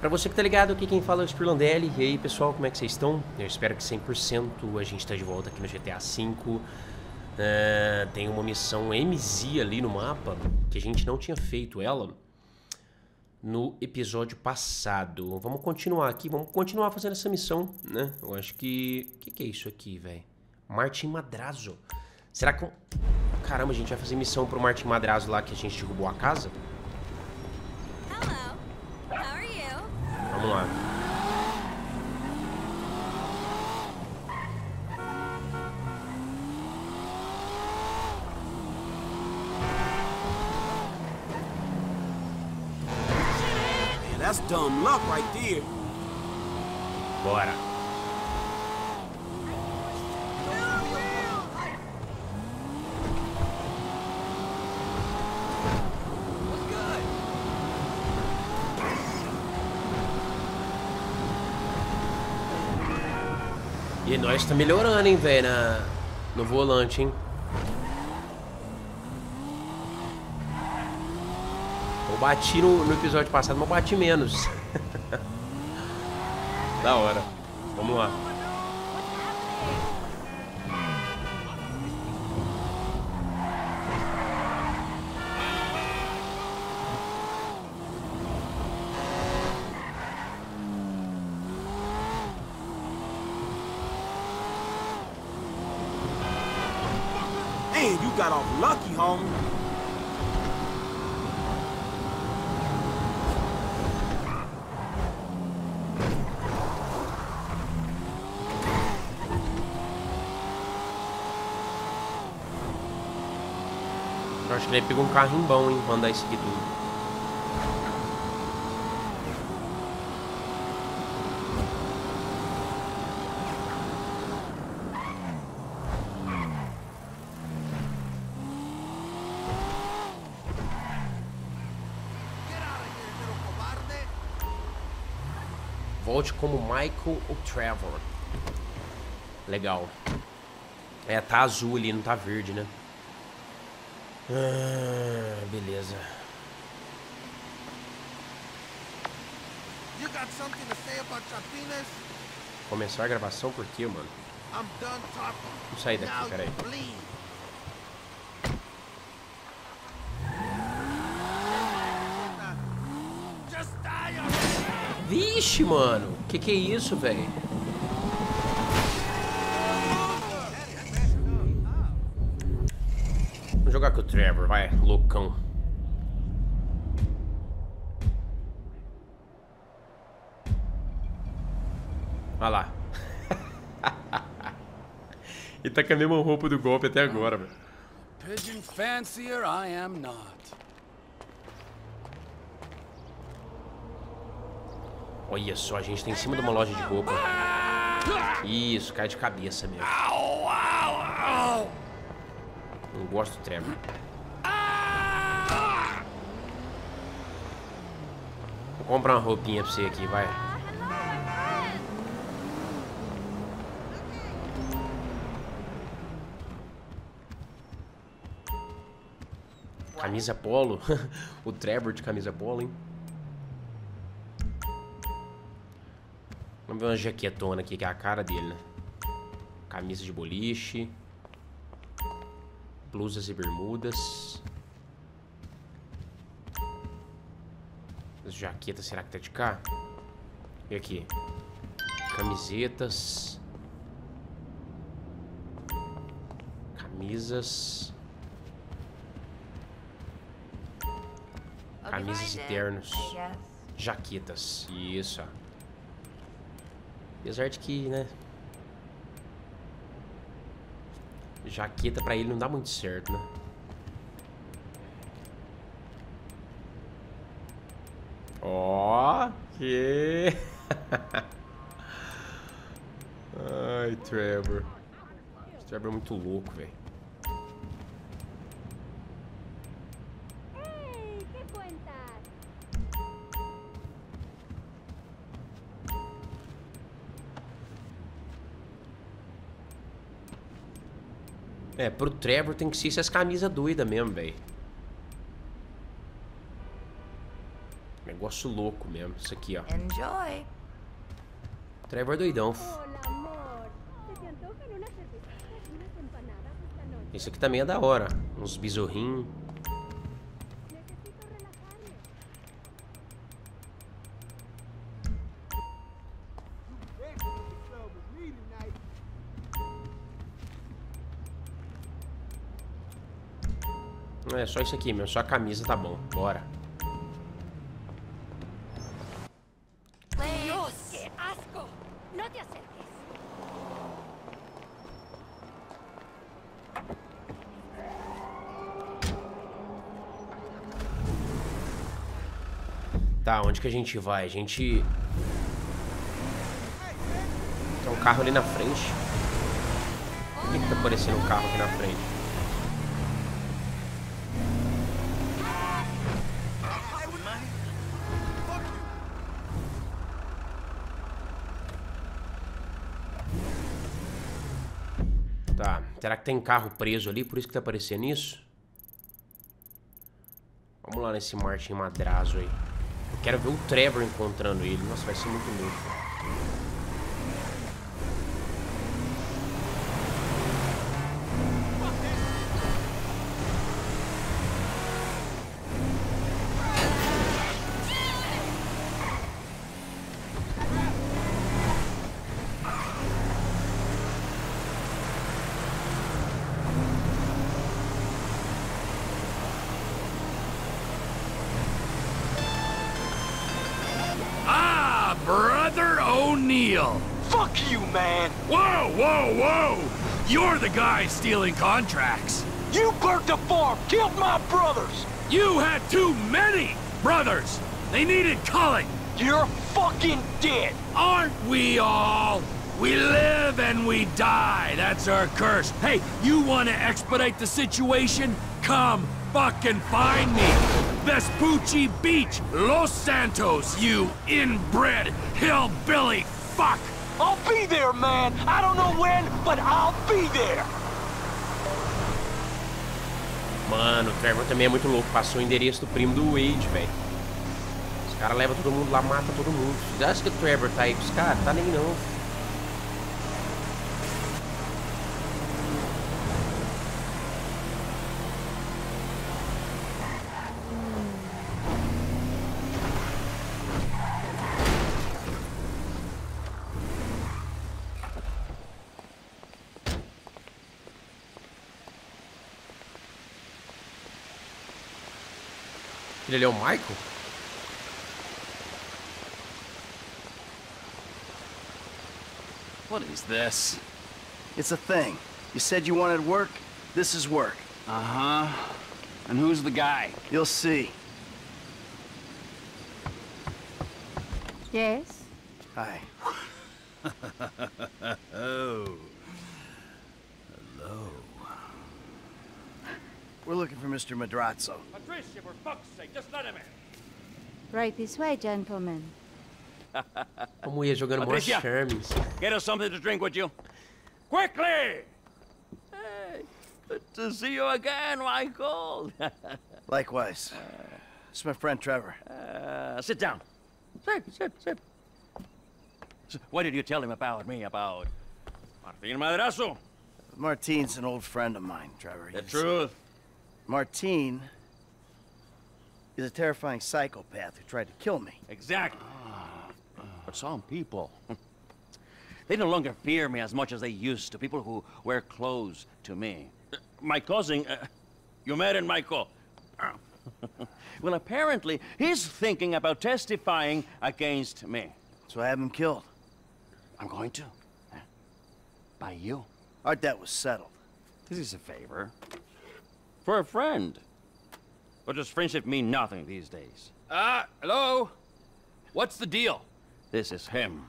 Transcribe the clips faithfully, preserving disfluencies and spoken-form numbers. Para você que tá ligado, aqui quem fala é o Spirlandelli. E aí pessoal, como é que vocês estão? Eu espero que cem por cento. A gente tá de volta aqui no G T A cinco. uh, Tem uma missão M Z ali no mapa, que a gente não tinha feito ela no episódio passado. Vamos continuar aqui, vamos continuar fazendo essa missão, né? Eu acho que... O que, que é isso aqui, velho? Martin Madrazo. Será que... Caramba, a gente vai fazer missão pro Martin Madrazo lá que a gente derrubou a casa? Vamos lá. That's dumb luck right there. Bora. E nós tá melhorando, hein, velho, na... no volante, hein? Eu bati no, no episódio passado, mas bati menos. Da hora. Vamos lá. Got off lucky, home. Acho que ele pegou um carro em bom, hein? Vou andar esse aqui tudo. Volte como Michael ou Trevor. Legal. É, tá azul ali, não tá verde, né? Ah, beleza. Começar a gravação por quê, mano? Vou sair daqui, peraí. Vixe, mano, que que é isso, velho? Vamos jogar com o Trevor, vai, loucão. Olha lá. Ele tá com a mesma roupa do golpe até agora, velho. Pigeon fancier I am not. Olha só, a gente tá em cima de uma loja de roupa. Isso, cai de cabeça mesmo. Não gosto do Trevor. Vou comprar uma roupinha pra você aqui, vai. Camisa polo. O Trevor de camisa polo, hein? Vamos ver uma jaquetona aqui, que é a cara dele, né? Camisa de boliche. Blusas e bermudas. As jaquetas, será que tá de cá? E aqui? Camisetas. Camisas. Camisas e ternos. Jaquetas. Isso, ó. Apesar de que, né, jaqueta pra ele não dá muito certo, né? Ó, oh, que... Ai, Trevor. Esse Trevor é muito louco, velho. É, pro Trevor tem que ser essas camisas doidas mesmo, velho. negócio louco mesmo, isso aqui, ó. Enjoy. Trevor doidão. Isso aqui também é da hora. Uns bizorrinhos. É só isso aqui mesmo, só a camisa tá bom. Bora. Tá, onde que a gente vai? A gente... Tem um carro ali na frente. Por que que tá aparecendo um carro aqui na frente? Tá, será que tem carro preso ali? Por isso que tá aparecendo isso? Vamos lá nesse Martin Madrazo aí. Eu quero ver o Trevor encontrando ele. Nossa, vai ser muito Fuck you, man! Whoa, whoa, whoa! You're the guy stealing contracts! You burnt the farm, killed my brothers! You had too many brothers! They needed culling! You're fucking dead! Aren't we all? We live and we die, that's our curse. Hey, you wanna expedite the situation? Come fucking find me! Vespucci Beach, Los Santos, you inbred hillbilly fuck! I'll be there, man! I don't know when, but I'll be there! Mano, o Trevor também é muito louco. Passou o endereço do primo do Wade, velho. Os caras levam todo mundo lá, matam todo mundo. Você acha que o Trevor tá aí com os caras? Tá nem não. Ele é o Michael? What is this? It's a thing. You said you wanted work. This is work. Uh-huh. And who's the guy? You'll see. Yes. Hi. Oh. Hello. We're looking for Mister Madrazo. Patricia, for fuck's sake, just let him in. Right this way, gentlemen. Patricia, get us something to drink, would you? Quickly! Hey, good to see you again, Michael. Likewise. It's my friend Trevor. Uh, sit down. Sit, sit, sit. So, what did you tell him about me, about Martin Madrazo? Martin's an old friend of mine, Trevor. The truth. Martin is a terrifying psychopath who tried to kill me. Exactly. Uh, but some people, they no longer fear me as much as they used to. People who wear clothes to me. Uh, my cousin, uh, you met in Michael. Uh. Well, apparently, he's thinking about testifying against me. So I have him killed. I'm going to. Uh, by you. Our debt was settled. This is a favor. For a friend. But does friendship mean nothing these days? Ah, uh, hello? What's the deal? This is him.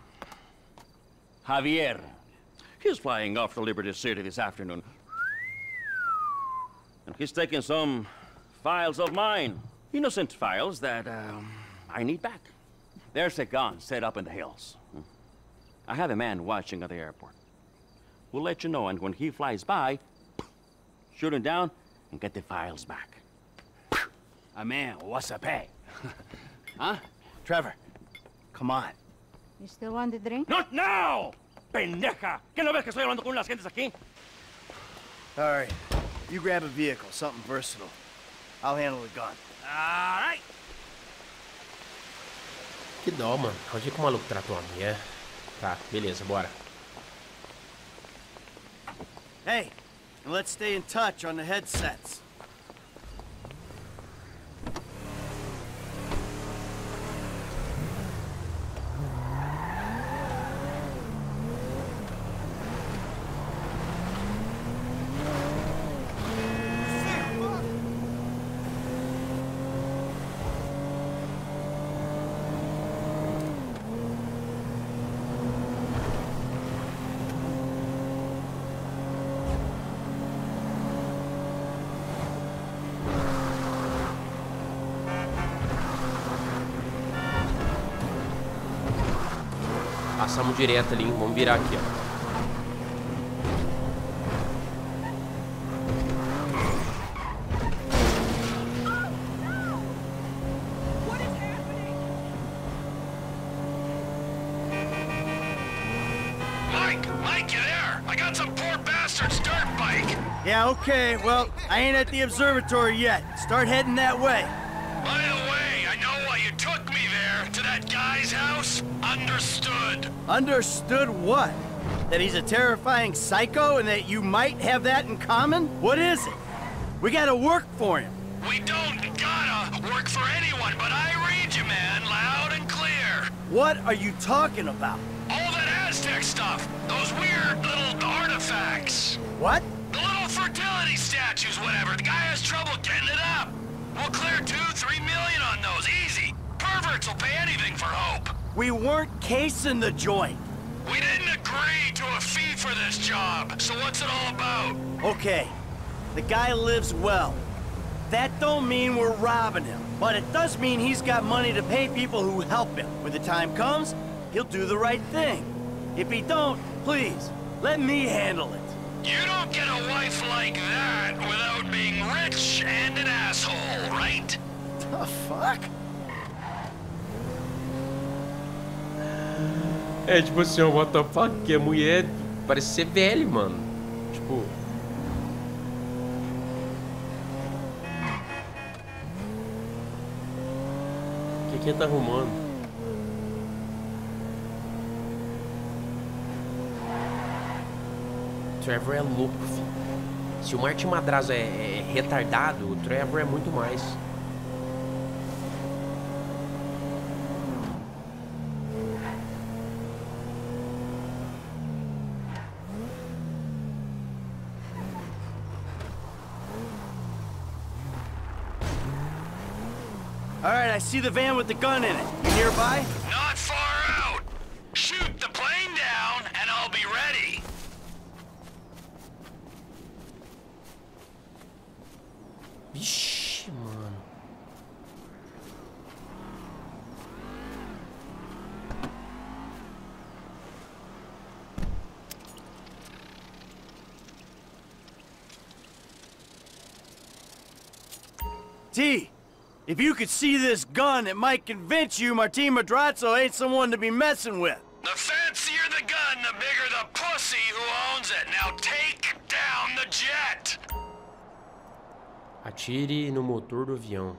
Javier. He's flying off to Liberty City this afternoon. And he's taking some files of mine. Innocent files that um, I need back. There's a gun set up in the hills. I have a man watching at the airport. We'll let you know, and when he flies by, shoot him down and get the files back. A man, what's a pay? Huh? Trevor, come on. You still want the drink? Not now! Pendeja! ¿Qué no ves que estoy hablando con las gentes aquí? All right. You grab a vehicle, something versatile. I'll handle the gun. All right. Que dó, mano. Onde é que o maluco tratou a mulher? Tá, beleza, bora. Hey, and let's stay in touch on the headsets. Passamos direto ali, vamos virar aqui, ó. Mike, Mike, you there? I got some poor bastard's dirt bike. Yeah, okay, well, I ain't at the observatory yet. Start heading that way. By the way, I know why you took me there, to that guy's house. Understood. Understood what? That he's a terrifying psycho and that you might have that in common? What is it? We gotta work for him. We don't gotta work for anyone, but I read you, man, loud and clear. What are you talking about? All that Aztec stuff. Those weird little artifacts. What? The little fertility statues, whatever. The guy has trouble getting it up. We'll clear two, three million on those. Easy. Perverts will pay anything for hope. We weren't casing the joint. We didn't agree to a fee for this job, so what's it all about? Okay, the guy lives well. That don't mean we're robbing him, but it does mean he's got money to pay people who help him. When the time comes, he'll do the right thing. If he don't, please, let me handle it. You don't get a wife like that without being rich and an asshole, right? The fuck? É tipo assim, what the fuck, que a mulher parece ser velha, mano. Tipo... O que que ele tá arrumando? O Trevor é louco, filho. Se o Martin Madrazo é, é retardado, o Trevor é muito mais. Alright, I see the van with the gun in it. You nearby? Not far out! Shoot the plane down and I'll be ready! Vixe, mano. T! If you could see this gun, it might convince you Martin Madrazo ain't someone to be messing with. The fancier the gun, the bigger the pussy who owns it. Now take down the jet! Atire no motor do avião.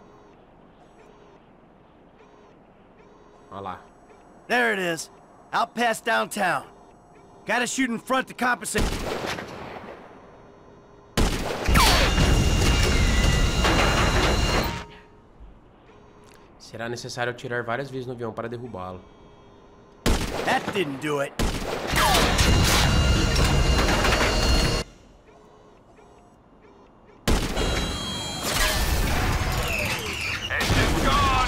Olha lá. There it is. Out past downtown. Gotta shoot in front to compensate. Será necessário atirar várias vezes no avião para derrubá-lo. That didn't do it. Engine's gone.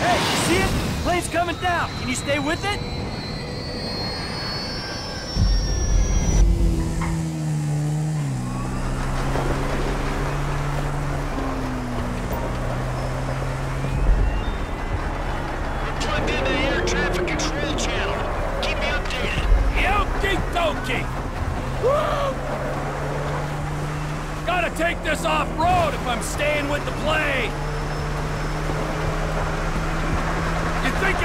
Hey, you see it? The plane's coming down. Can you stay with it? Off-road if I'm staying with the plane.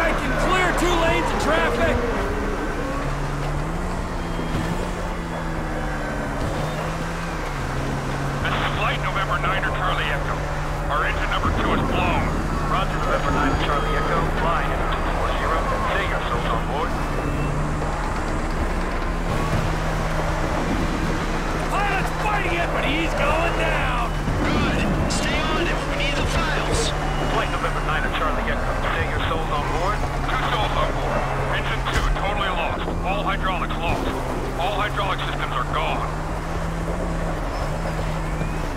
I can clear two lanes of traffic? This is flight November niner Charlie Echo. Our engine number two is blown. Roger, November niner Charlie Echo, flying at two forty, seeing ourselves on board. Pilot's fighting it, but he's going down! Good. Stay on him. We need the files. Flight November niner Charlie Echo. Say your soul's on board. Two souls on board. Engine two totally lost. All hydraulics lost. All hydraulic systems are gone.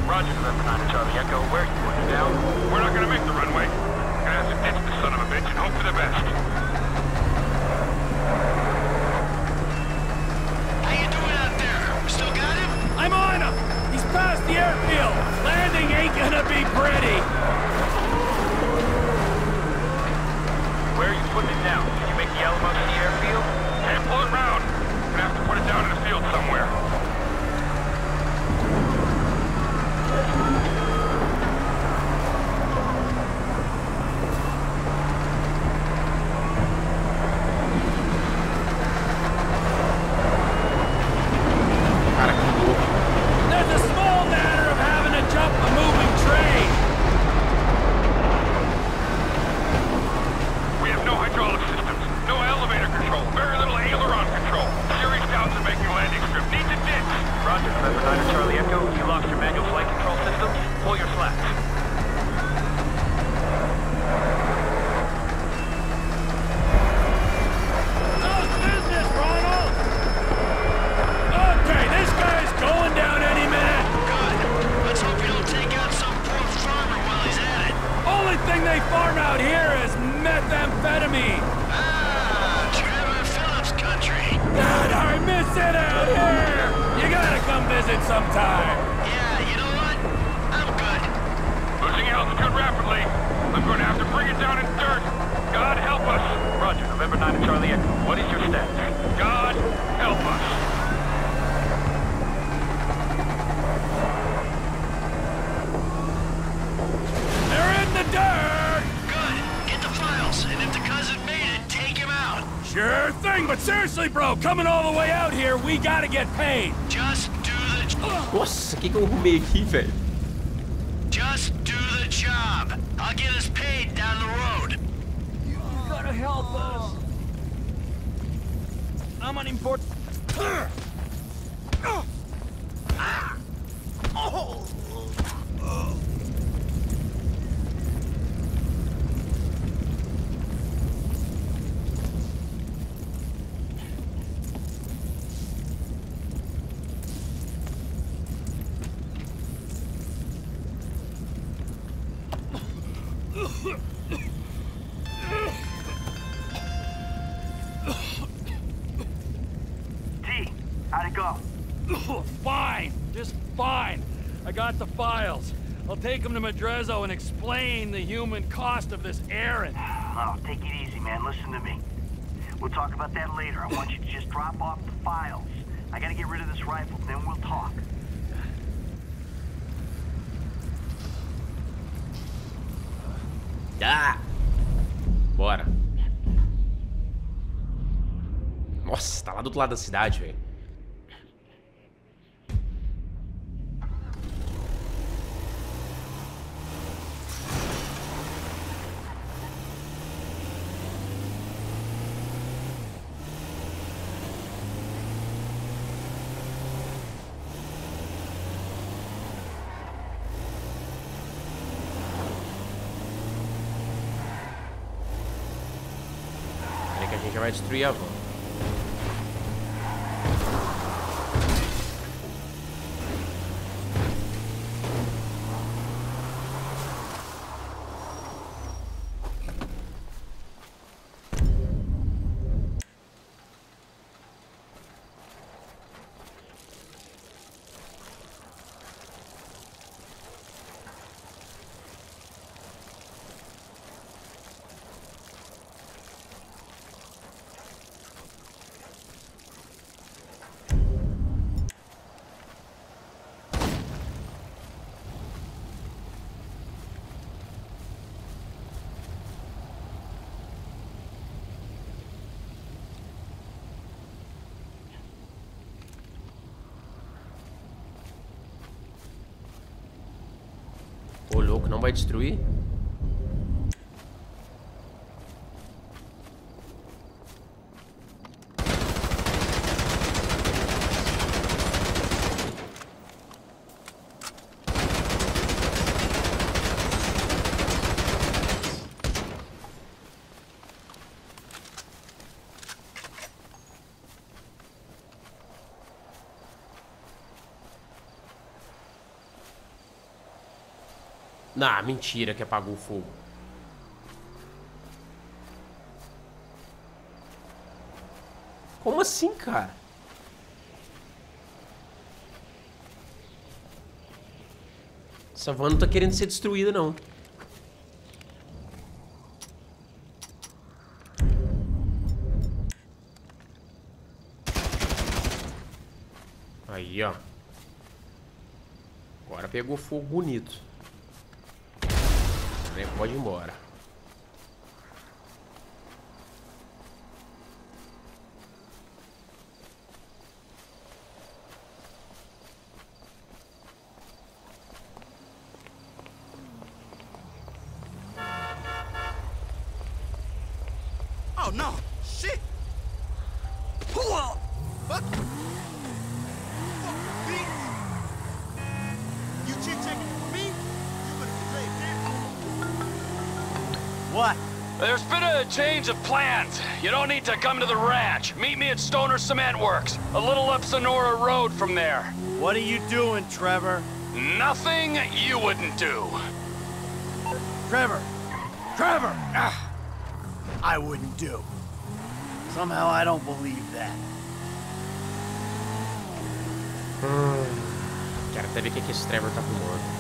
Roger, November niner Charlie Echo. Where are you going down? We're not going to make the runway. We're going to have to ditch the son of a bitch and hope for the best. How you doing out there? Still got him? I'm on him! He's past the airfield. Landing ain't gonna be pretty. Where are you putting it down? Can you make the Alamo to the airfield? Can't pull it round. Gonna have to put it down in the field somewhere. Coming all the way out here, we gotta get paid. Just do the job. Nossa, que que eu arrumei aqui, velho? Just do the job. I'll get us paid down the road. You gotta help us. I'm an important. Take him to Madrezzo and explain the human cost of this errand. Oh, take it easy, man. Listen to me. We'll talk about that later. I want you to just drop off the files. I gotta get rid of this rifle, then we'll talk. Ah! Bora. Nossa, tá lá do outro lado da cidade, velho. Vai destruir a van. Ô, louco, não vai destruir? Ah, mentira que apagou o fogo. Como assim, cara? Essa van não tá querendo ser destruída, não. Aí, ó. Agora pegou fogo bonito. Pode ir embora. Oh, não! Shit! What the fuck? What? There's been a change of plans. You don't need to come to the ranch. Meet me at Stoner Cement Works, a little up Sonora Road from there. What are you doing, Trevor? Nothing you wouldn't do. Trevor! Trevor! Ah, I wouldn't do. Somehow I don't believe that. Quero até ver o que esse Trevor tá fumando.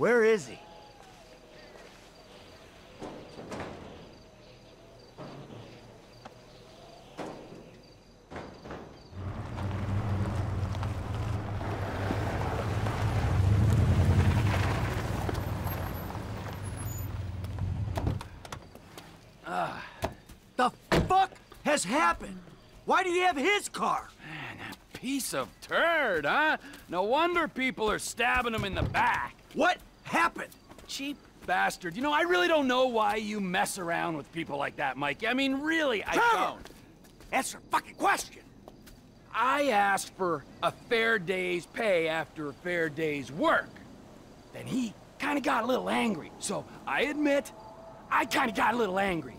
Where is he? Ah, uh, the fuck has happened? Why do you have his car? Man, a piece of turd, huh? No wonder people are stabbing him in the back. What happened? Cheap bastard. You know, I really don't know why you mess around with people like that, Mikey. I mean, really, I don't. Answer a fucking question. I asked for a fair day's pay after a fair day's work. Then he kind of got a little angry. So I admit, I kind of got a little angry.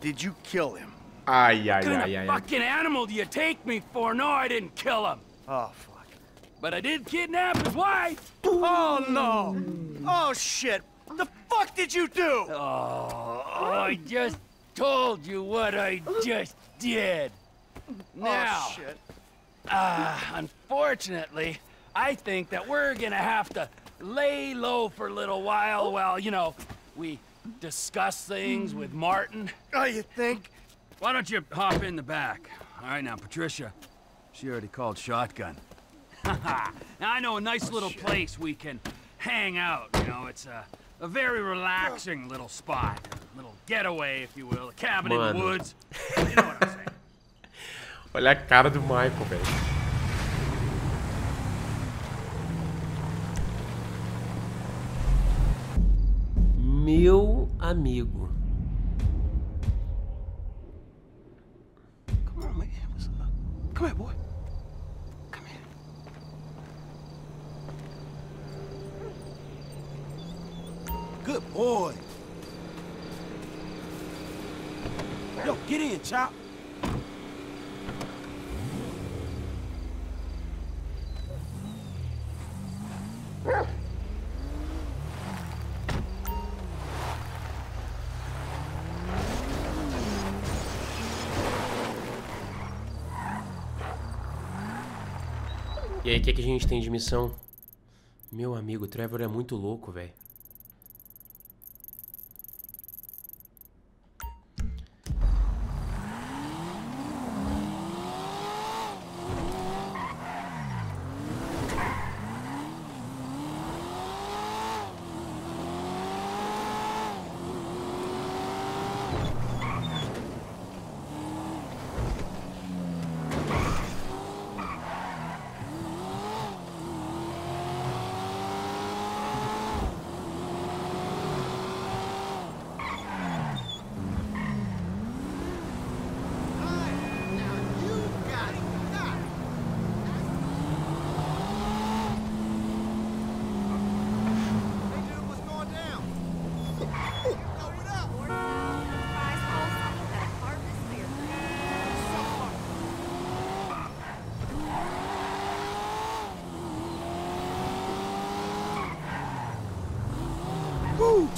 Did you kill him? Ay, ay, ay, ay. What kind of fucking animal do you take me for? No, I didn't kill him. Oh, fuck. But I did kidnap his wife! Oh, no! Oh, shit! The fuck did you do? Oh, I just told you what I just did. Now, oh, shit. Uh, unfortunately, I think that we're gonna have to lay low for a little while while, you know, we discuss things with Martin. Oh, you think? Why don't you hop in the back? All right, now, Patricia, she already called shotgun. Now I know a nice oh, little shit. place we can hang out, you know, it's a, a very relaxing little spot, a little getaway, if you will, a cabin Mano. in the woods, you know what I'm saying. Olha a cara do Michael, velho. Meu amigo. Come here, boy. Come here. Good boy. Yo, get in, Chop. E aí, o que, é que a gente tem de missão? Meu amigo, o Trevor é muito louco, velho.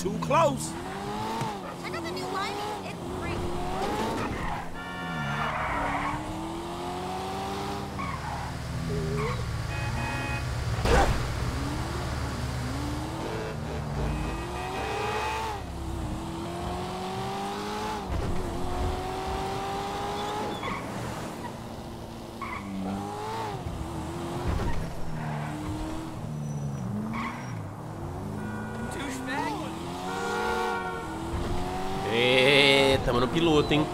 Too close. Check out the new lining. It's great. Douchebag. É, tamo no piloto, hein?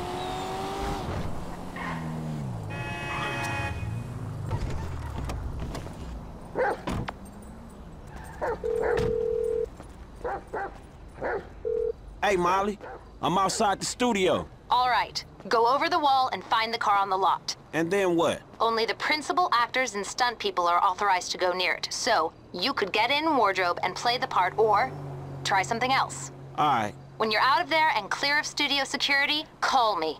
Hey, Molly, I'm outside the studio. All right, go over the wall and find the car on the lot. And then what? Only the principal actors and stunt people are authorized to go near it. So you could get in wardrobe and play the part, or try something else. All right. When you're out of there and clear of studio security, call me.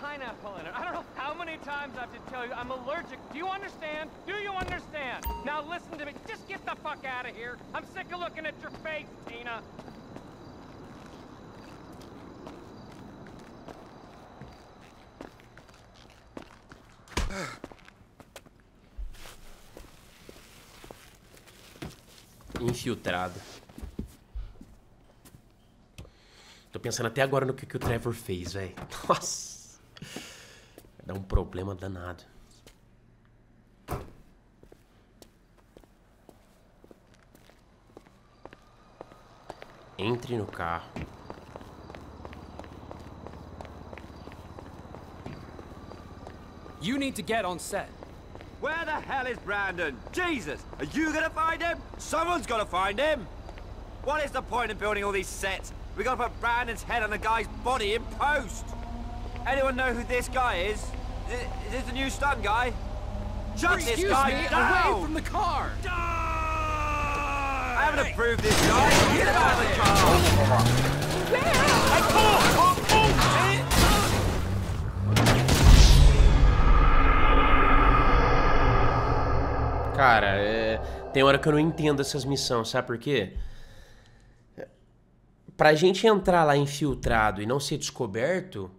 Pineapple in it. I don't know how many times I have to tell you I'm allergic. Do you understand? Do you understand? Now listen to me. Just get the fuck out of here. I'm sick of looking at your face, Tina. Infiltrado. Tô pensando até agora no que, que o Trevor fez, velho. Nossa. Dá um problema danado. Entre no carro. You need to get on set. Where the hell is Brandon? Jesus, are you gonna find him? Someone's gotta find him. What is the point of building all these sets? We gotta put Brandon's head on the guy's body in post. Anyone know who this guy is? Is this the new stunt guy? Shut this guy down! Away from the car! Die! I haven't approved this guy! Get out of the car! Hey, pull! Pull! Pull! Cara, é... tem hora que eu não entendo essas missões, sabe por quê? Pra gente entrar lá infiltrado e não ser descoberto...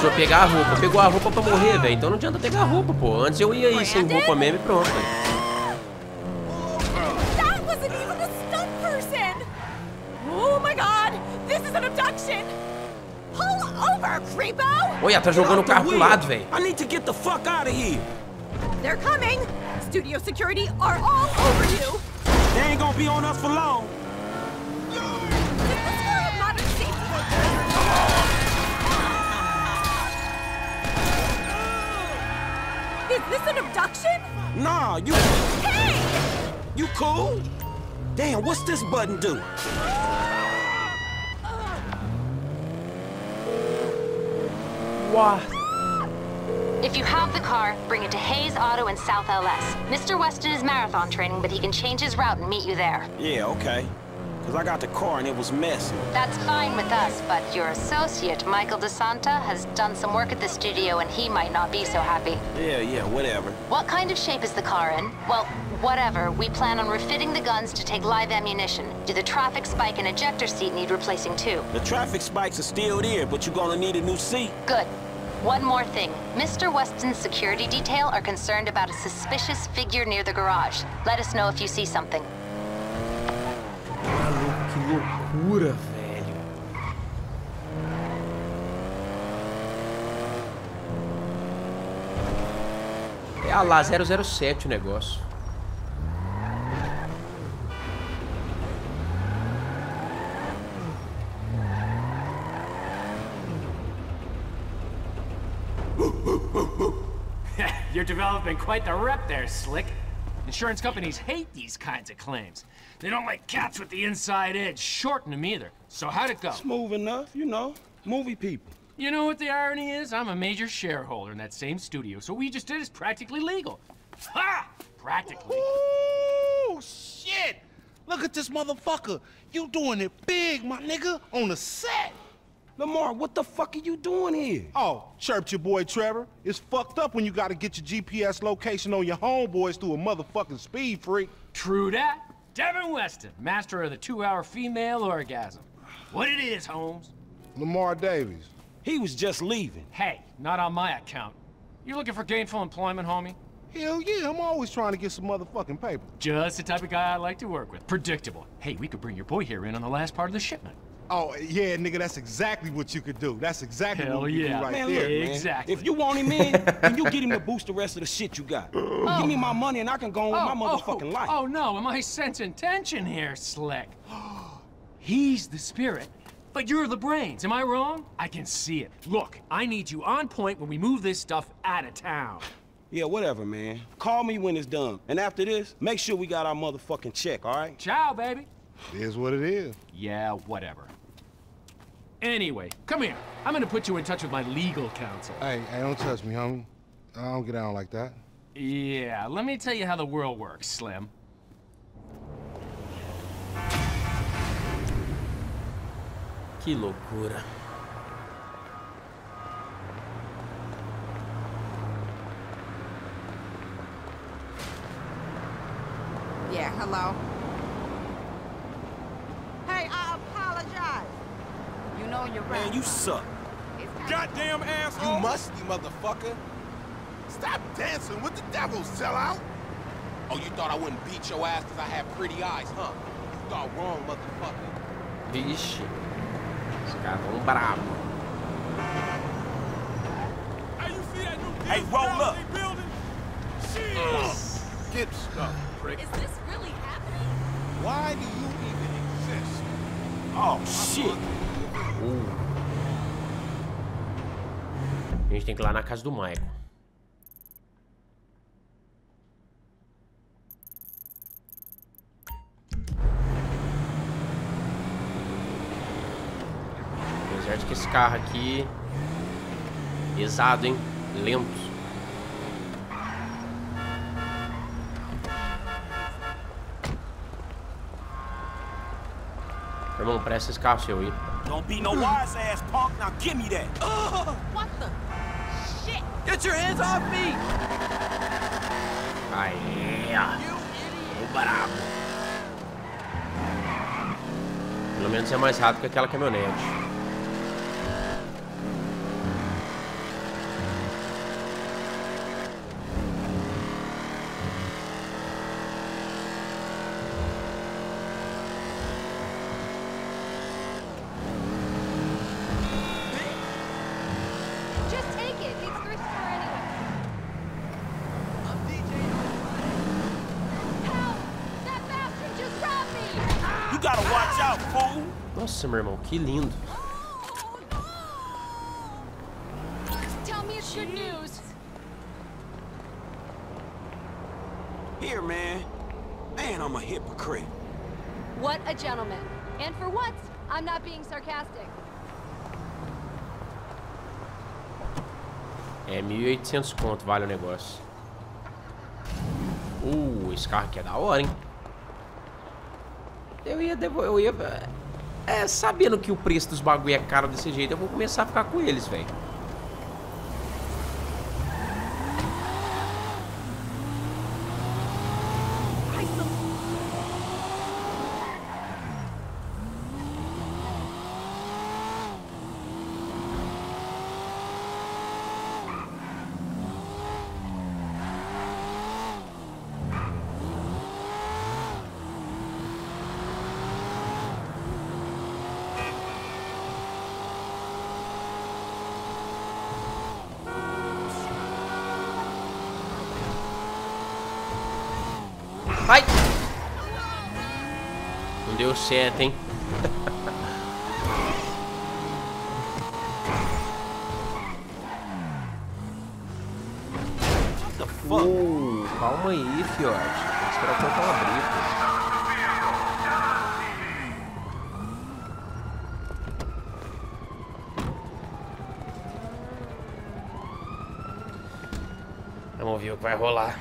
Só pegar a roupa, pegou a roupa pra morrer, velho. Então não adianta pegar a roupa, pô. Antes eu ia aí sem roupa mesmo e pronto. That wasn't even a stunt person. Oh my God, this is an abduction. Pull over, creepo. Olha, tá jogando o carro pro lado, velho. I need to get the fuck out of here. They're coming. studio security are all over you! They ain't gonna be on us for long! Is this an abduction? Nah, you... Hey! You cool? Damn, what's this button do? What? If you have the car, bring it to Hayes Auto in South L S. Mister Weston is marathon training, but he can change his route and meet you there. Yeah, okay. Because I got the car and it was messy. That's fine with us, but your associate, Michael DeSanta, has done some work at the studio and he might not be so happy. Yeah, yeah, whatever. What kind of shape is the car in? Well, whatever. We plan on refitting the guns to take live ammunition. Do the traffic spike and ejector seat need replacing too? The traffic spikes are still there, but you're gonna need a new seat. Good. One more thing. Mister Weston's security detail are concerned about a suspicious figure near the garage. Let us know if you see something. Que loucura, velho. É a lá zero zero sete o negócio. You're developing quite the rep there, Slick. Insurance companies hate these kinds of claims. They don't like cats with the inside edge shorting them either. So how'd it go? Smooth enough, you know. Movie people. You know what the irony is? I'm a major shareholder in that same studio, so we just did is practically legal. Ha! Practically. Ooh, shit! Look at this motherfucker. You doing it big, my nigga, on the set. Lamar, what the fuck are you doing here? Oh, chirped your boy Trevor. It's fucked up when you gotta get your G P S location on your homeboys through a motherfucking speed freak. True that. Devin Weston, master of the two-hour female orgasm. What it is, Holmes? Lamar Davies. He was just leaving. Hey, not on my account. You looking for gainful employment, homie? Hell yeah, I'm always trying to get some motherfucking paper. Just the type of guy I like to work with. Predictable. Hey, we could bring your boy here in on the last part of the shipment. Oh, yeah, nigga, that's exactly what you could do. That's exactly Hell what you yeah. do right man, there, man. Exactly. If you want him in, then you get him to boost the rest of the shit you got. Oh. Give me my money and I can go on oh, with my motherfucking oh, life. Oh, no, am I sensing tension here, Slick? He's the spirit, but you're the brains. Am I wrong? I can see it. Look, I need you on point when we move this stuff out of town. Yeah, whatever, man. Call me when it's done. And after this, make sure we got our motherfucking check, all right? Ciao, baby. It is what it is. Yeah, whatever. Anyway, come here. I'm gonna put you in touch with my legal counsel. Hey, hey, don't touch me, homie. I don't get down like that. Yeah, let me tell you how the world works, Slim. Que loucura. Yeah, hello. Hey, I apologize. You know you're right. Man, you suck. Goddamn asshole! You must, you motherfucker. Stop dancing with the devil, sellout. Oh, you thought I wouldn't beat your ass because I had pretty eyes, huh? You thought wrong, motherfucker. Vixe. Os caras tão bravo. Hey, you see that new hey, roll up. Building? Jeez. Get stuck, prick. Is this really happening? Why do you even? Oh, shit! Uh. A gente tem que ir lá na casa do Michael. Apesar de que esse carro aqui... pesado, hein? Lento. Irmão, presta esse carro seu aí. Don't be no wise ass punk, now give me that. Uh, what the shit? Get your hands off me! Aê! You idiot! Bravo! Pelo menos é mais rápido que aquela caminhonete. Just take it. It's thrift store anyway. I'm D J. gotta watch out, fool. Nossa, meu irmão, que lindo. Tell me it's good news. Here, man. Man, I'm a hypocrite. What a gentleman. And for once, I'm not being sarcastic. É mil e oitocentos conto, vale o negócio. Uh, esse carro aqui é da hora, hein? Eu ia devolver, eu ia... É, sabendo que o preço dos bagulho é caro desse jeito, eu vou começar a ficar com eles, velho. Vai! Não deu certo, hein? Uh, calma aí, fiote. Tem que esperar o portão abrir, pô. Vamos ver o que vai rolar.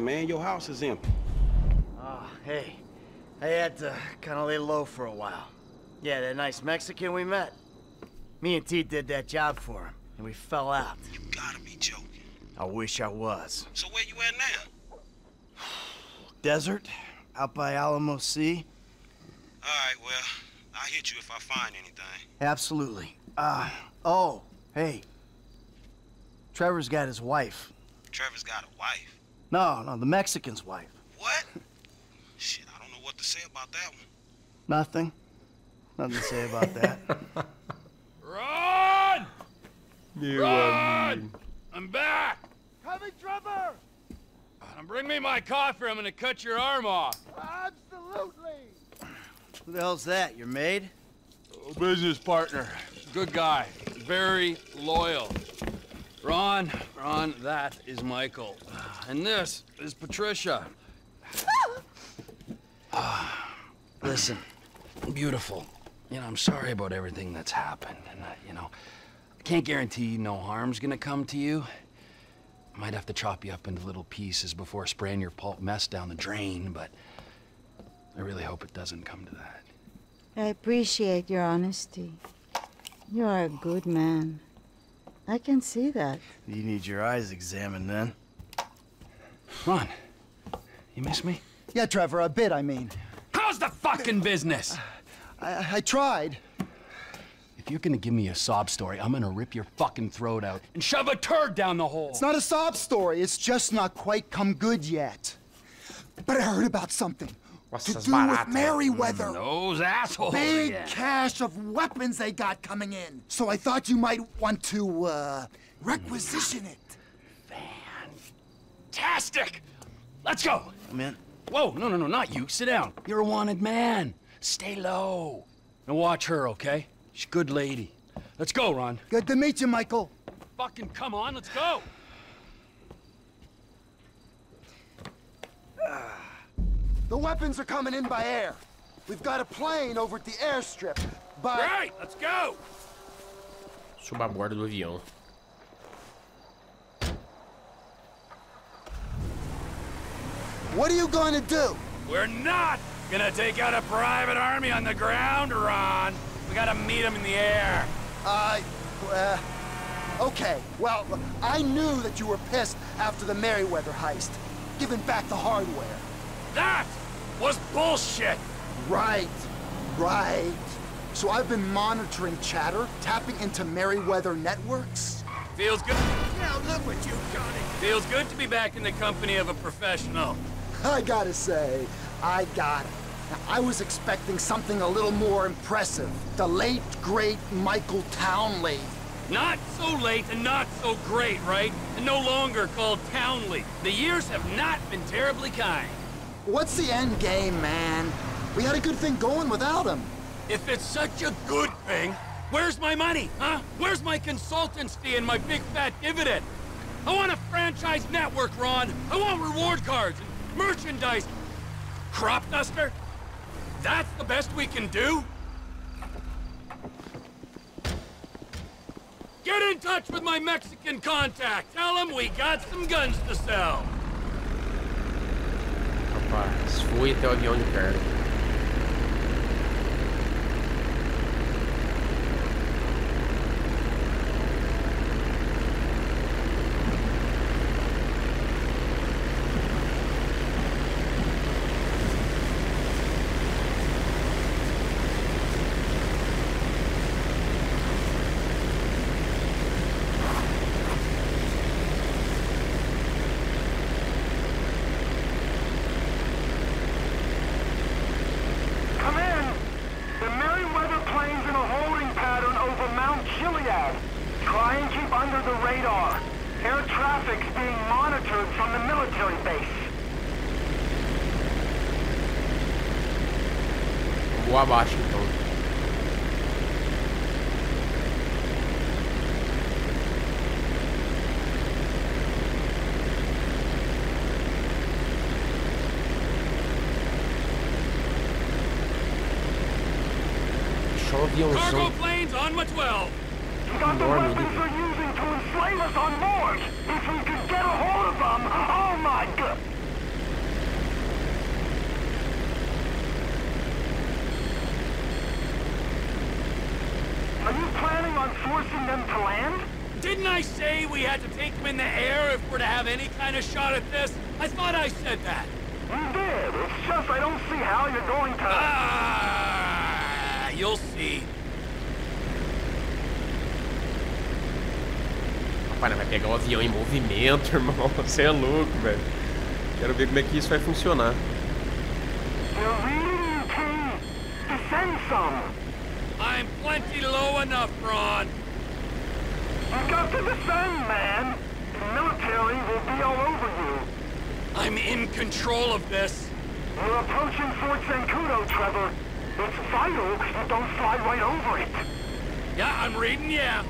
Man, your house is empty. Oh, hey, I had to kind of lay low for a while. Yeah, that nice Mexican we met. Me and T did that job for him, and we fell out. You gotta be joking. I wish I was. So where you at now? Desert, out by Alamo Sea. All right, well, I'll hit you if I find anything. Absolutely. Uh, oh, hey. Trevor's got his wife. Trevor's got a wife? No, no, the Mexican's wife. What? Shit, I don't know what to say about that one. Nothing. Nothing to say about that. Run! New Run! I'm back! Coming, Trevor! Now bring me my coffee, I'm gonna cut your arm off. Absolutely! Who the hell's that, your maid? Oh, business partner. Good guy. Very loyal. Ron, Ron, that is Michael. And this is Patricia. uh, listen, beautiful. You know, I'm sorry about everything that's happened. And, I, you know, I can't guarantee no harm's gonna come to you. I might have to chop you up into little pieces before spraying your pulp mess down the drain, but I really hope it doesn't come to that. I appreciate your honesty. You are a good man. I can see that. You need your eyes examined then. Ron, you miss me? Yeah, Trevor, a bit, I mean. How's the fucking business? I, I tried. If you're gonna give me a sob story, I'm gonna rip your fucking throat out and shove a turd down the hole. It's not a sob story. It's just not quite come good yet. But I heard about something. What's to do with Merryweather. Mm, those assholes. Big yeah. cache of weapons they got coming in. So I thought you might want to, uh, requisition mm. it. Fantastic! Let's go! Come in. Whoa, no, no, no, not you. Sit down. You're a wanted man. Stay low. And watch her, okay? She's a good lady. Let's go, Ron. Good to meet you, Michael. Fucking come on, let's go! The weapons are coming in by air. We've got a plane over at the airstrip. By... Right, let's go! Suba a bordo do avião. What are you going to do? We're not going to take out a private army on the ground, Ron. We got to meet them in the air. Uh, uh, okay. Well, I knew that you were pissed after the Merryweather heist, giving back the hardware. That was bullshit! Right, right. So I've been monitoring chatter, tapping into Merryweather networks. Feels good. Now look what you've done. Feels good to be back in the company of a professional. I gotta say, I got it. Now, I was expecting something a little more impressive. The late, great Michael Townley. Not so late and not so great, right? And no longer called Townley. The years have not been terribly kind. What's the end game, man? We had a good thing going without him. If it's such a good thing, where's my money, huh? Where's my consultant's fee and my big fat dividend? I want a franchise network, Ron. I want reward cards and merchandise. Crop duster? That's the best we can do? Get in touch with my Mexican contact. Tell him we got some guns to sell. Rapaz, fui até o avião de carga. Cargo planes on Mach twelve. You got the weapons they're using to enslave us on board. If we could get a hold of them, oh my god. Are you planning on forcing them to land? Didn't I say we had to take them in the air if we're to have any kind of shot at this? I thought I said that. You did. It's just I don't see how you're going to... Ah! You'll see. Rapaz, vai pegar o avião em movimento, irmão. Você é louco, velho. Quero ver como é que isso vai funcionar. I'm plenty low enough, Ron. You've got to descend, man. The military will be all over you. I'm in control of this. We're approaching Fort Zancudo, Trevor. It's vital you don't fly right over it. Yeah, I'm reading, yeah.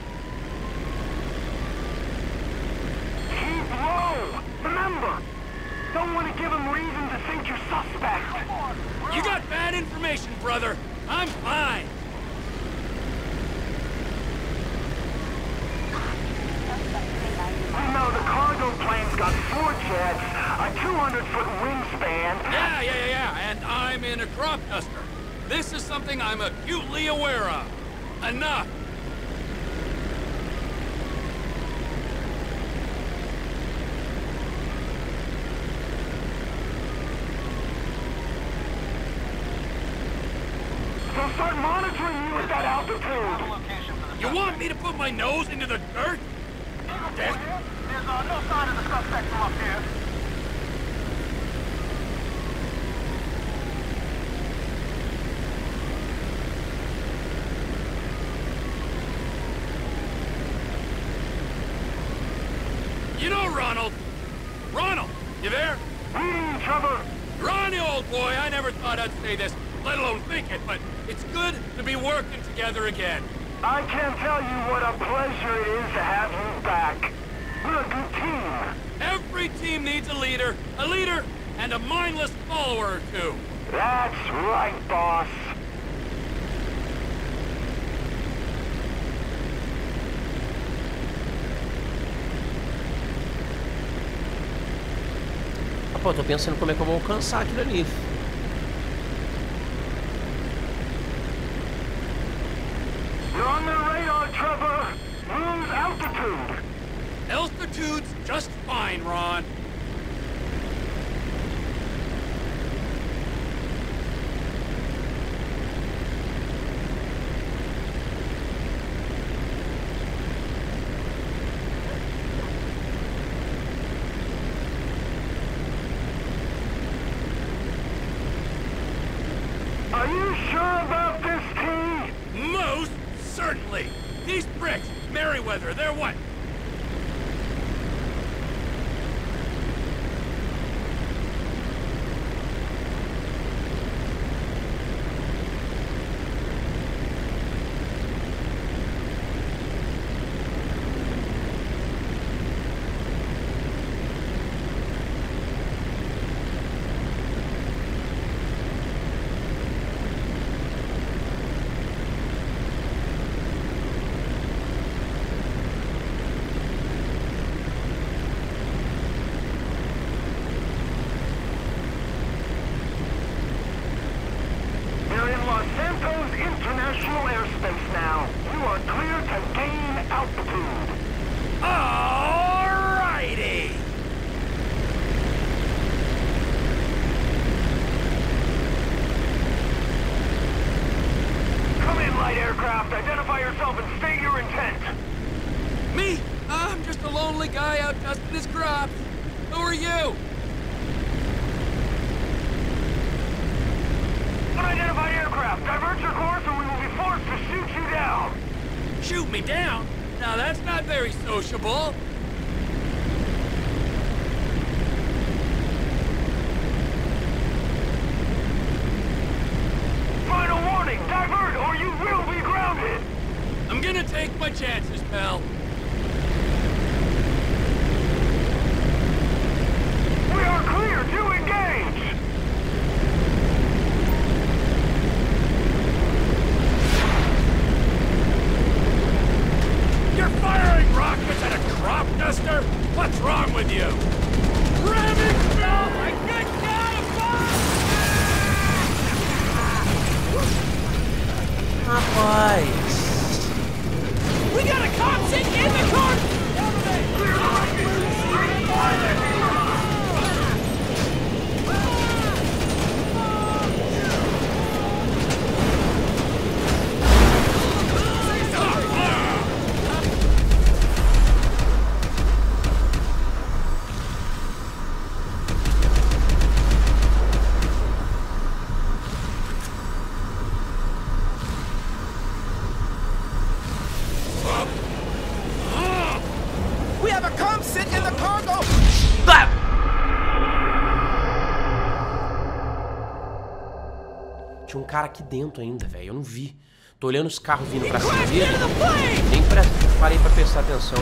Keep low! Remember! Don't want to give them reason to think you're suspect. You got bad information, brother. I'm fine. You know, the cargo plane's got four jets, a two hundred foot wingspan... Yeah, yeah, yeah, yeah, and I'm in a crop duster. This is something I'm acutely aware of. Enough! They'll start monitoring you at that altitude! You want me to put my nose into the dirt? There's uh, no sign of the suspect from up here. You know, Ronald. Ronald, you there? Reading, Trevor. Ronnie, old boy, I never thought I'd say this, let alone think it, but it's good to be working together again. I can't tell you what a pleasure it is to have you back. We're a good team. Every team needs a leader, a leader, and a mindless follower or two. That's right, boss. Pô, tô pensando como é que eu vou alcançar aquilo ali. You're on the radar, Trevor. Lose altitude. Altitude's just fine, Ron. Are you sure about this, T? Most certainly. These bricks! Merryweather, they're what? Tinha um cara aqui dentro ainda, velho. Eu não vi. Tô olhando os carros vindo pra cima dele. Nem pra... parei pra prestar atenção.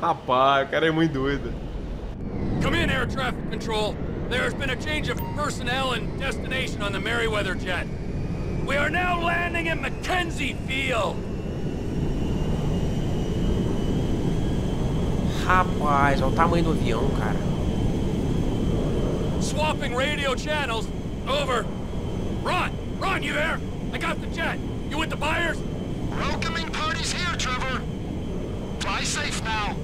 Rapaz, o cara é muito doido. Come in, air traffic control. There's been a change of personnel and destination on the Merryweather jet. We are now landing at Mackenzie Field. Rapaz, olha o tamanho do avião, cara. Swapping radio channels. Over. Ron, Ron, you there? I got the jet. You with the buyers? Welcoming parties here, Trevor. Fly safe now.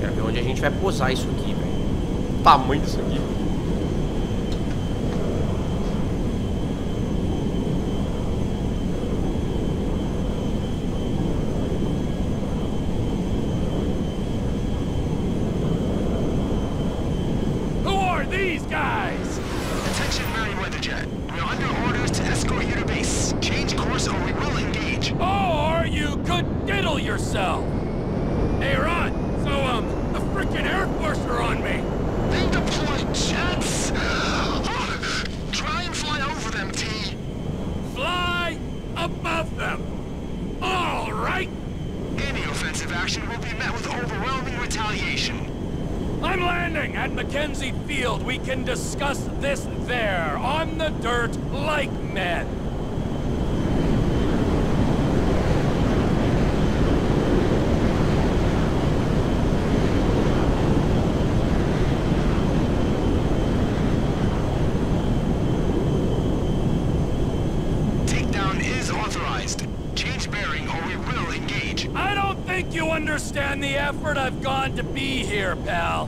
Quero ver onde a gente vai pousar isso aqui, velho. Tamanho disso aqui. think you understand the effort I've gone to be here, pal.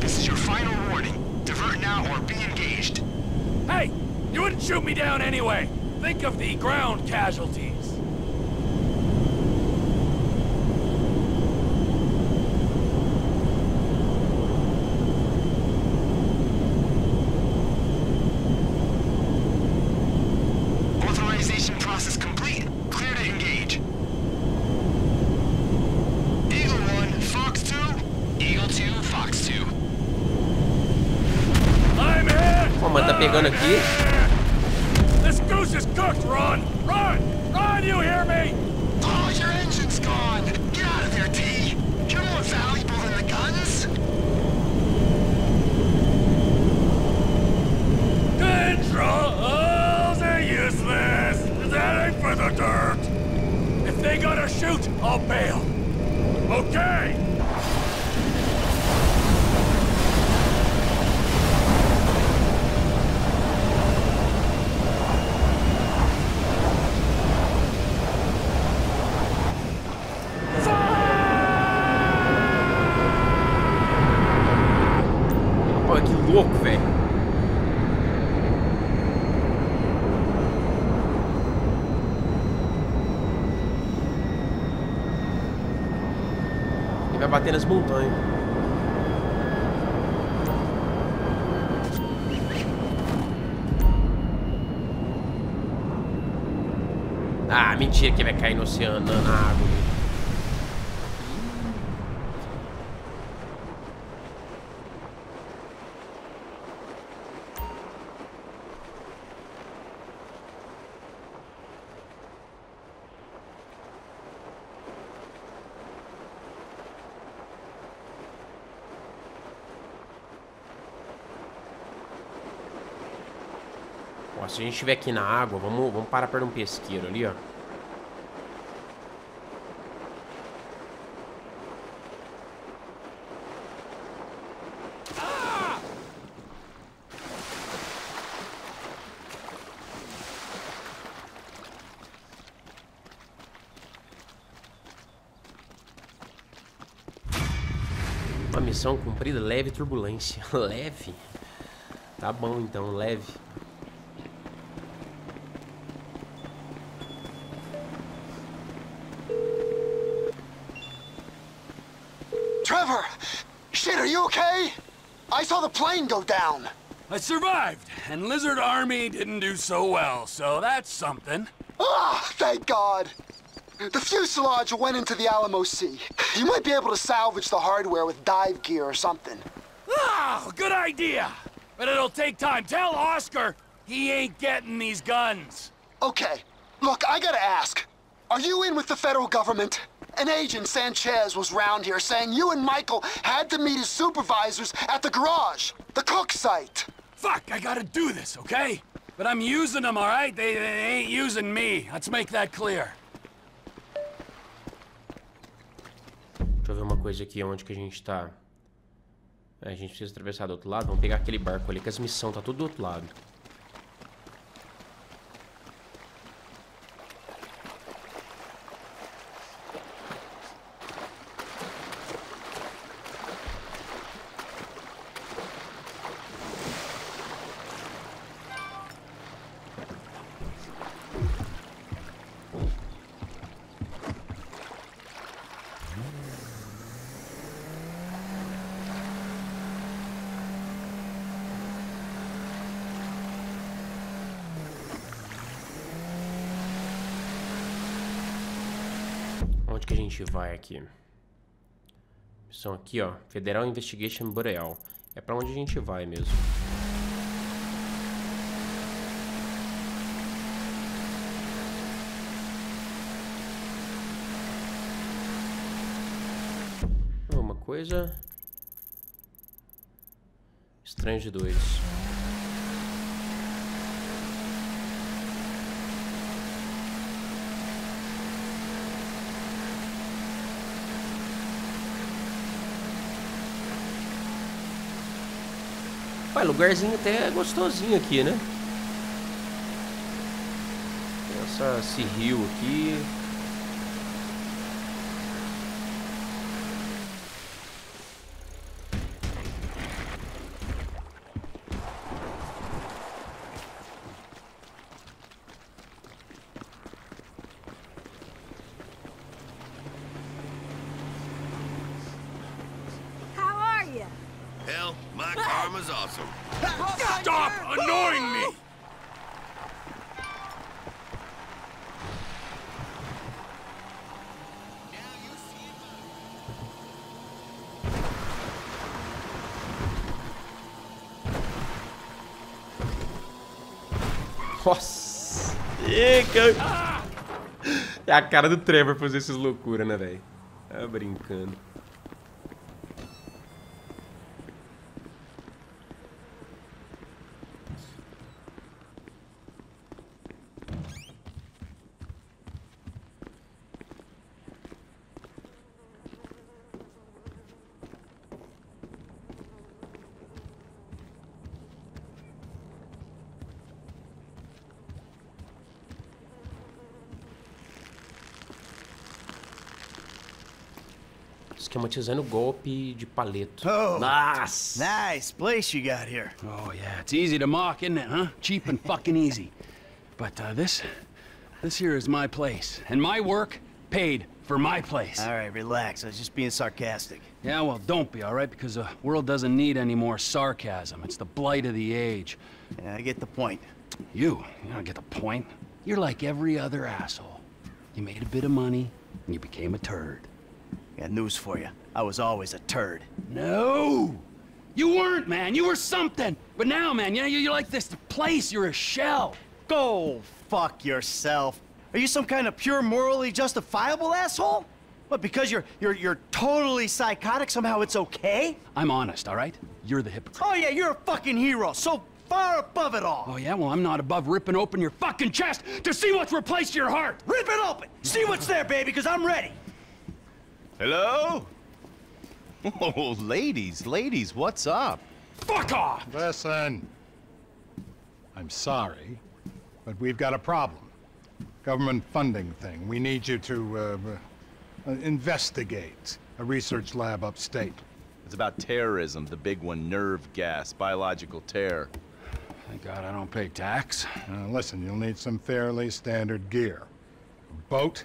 This is your final warning. Divert now or be engaged. Hey, you wouldn't shoot me down anyway. Think of the ground casualties. This goose is cooked, Ron! Ron! Ron, you hear me? Oh, your engine's gone! Get out of there, T! You're more valuable than the guns! Controls are useless! That ain't for the dirt! If they gotta shoot, I'll bail! Okay! Vai bater nas montanhas. Ah, mentira que vai cair no oceano, na água. Se a gente estiver aqui na água, vamos, vamos parar perto de um pesqueiro ali, ó. Uma missão cumprida, leve turbulência. Leve? Tá bom então, leve. I saw the plane go down. I survived, and Lizard Army didn't do so well, so that's something. Ah, thank God. The fuselage went into the Alamo Sea. You might be able to salvage the hardware with dive gear or something. Oh, good idea. But it'll take time. Tell Oscar he ain't getting these guns. Okay. Look, I gotta ask. Are you in with the federal government? An agent, Sanchez, was round here saying you and Michael had to meet his supervisors at the garage, the cook site. Fuck, I gotta do this, okay? But I'm using them, all right? They, they ain't using me. Let's make that clear. Deixa eu ver uma coisa aqui, onde que a gente tá. A gente precisa atravessar do outro lado. Vamos pegar aquele barco ali, que as missões tá tudo do outro lado. Onde que a gente vai aqui? Missão aqui, ó. Federal Investigation Boreal. É pra onde a gente vai mesmo. Uma coisa... Estranho de dois. Rapaz, lugarzinho até gostosinho aqui, né? Tem essa, esse rio aqui. Nossa! É a cara do Trevor fazer essas loucuras, né, velho? Tá brincando. Esquematizando golpe de palito. Oh, nice. Nice place you got here. Oh yeah, it's easy to mock, isn't it, huh? Cheap and fucking easy. But uh, this, this here is my place, and my work paid for my place. All right, relax. I was just being sarcastic. Yeah, well, don't be, all right, because the world doesn't need any more sarcasm. It's the blight of the age. Yeah, I get the point. You, you don't get the point. You're like every other asshole. You made a bit of money, and you became a turd. Got news for you. I was always a turd. No! You weren't, man! You were something! But now, man, you know, you're like this place, you're a shell! Go fuck yourself! Are you some kind of pure, morally justifiable asshole? What, because you're, you're, you're totally psychotic, somehow it's okay? I'm honest, alright? You're the hypocrite. Oh yeah, you're a fucking hero, so far above it all! Oh yeah, well I'm not above ripping open your fucking chest to see what's replaced your heart! Rip it open! See what's there, baby, because I'm ready! Hello? Oh, ladies, ladies, what's up? Fuck off! Listen, I'm sorry, but we've got a problem. Government funding thing. We need you to uh, uh, investigate a research lab upstate. It's about terrorism, the big one, nerve gas, biological terror. Thank God I don't pay tax. Uh, listen, you'll need some fairly standard gear. Boat,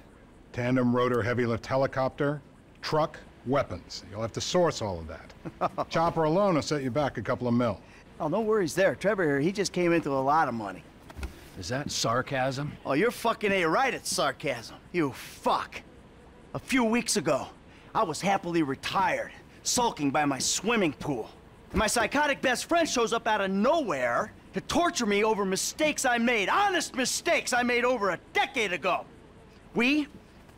tandem rotor, heavy lift helicopter, truck, weapons. You'll have to source all of that. Chopper alone will set you back a couple of mil. Oh, no worries there. Trevor here, he just came into a lot of money. Is that sarcasm? Oh, you're fucking A right at sarcasm. You fuck. A few weeks ago, I was happily retired, sulking by my swimming pool. And my psychotic best friend shows up out of nowhere to torture me over mistakes I made, honest mistakes I made over a decade ago. We,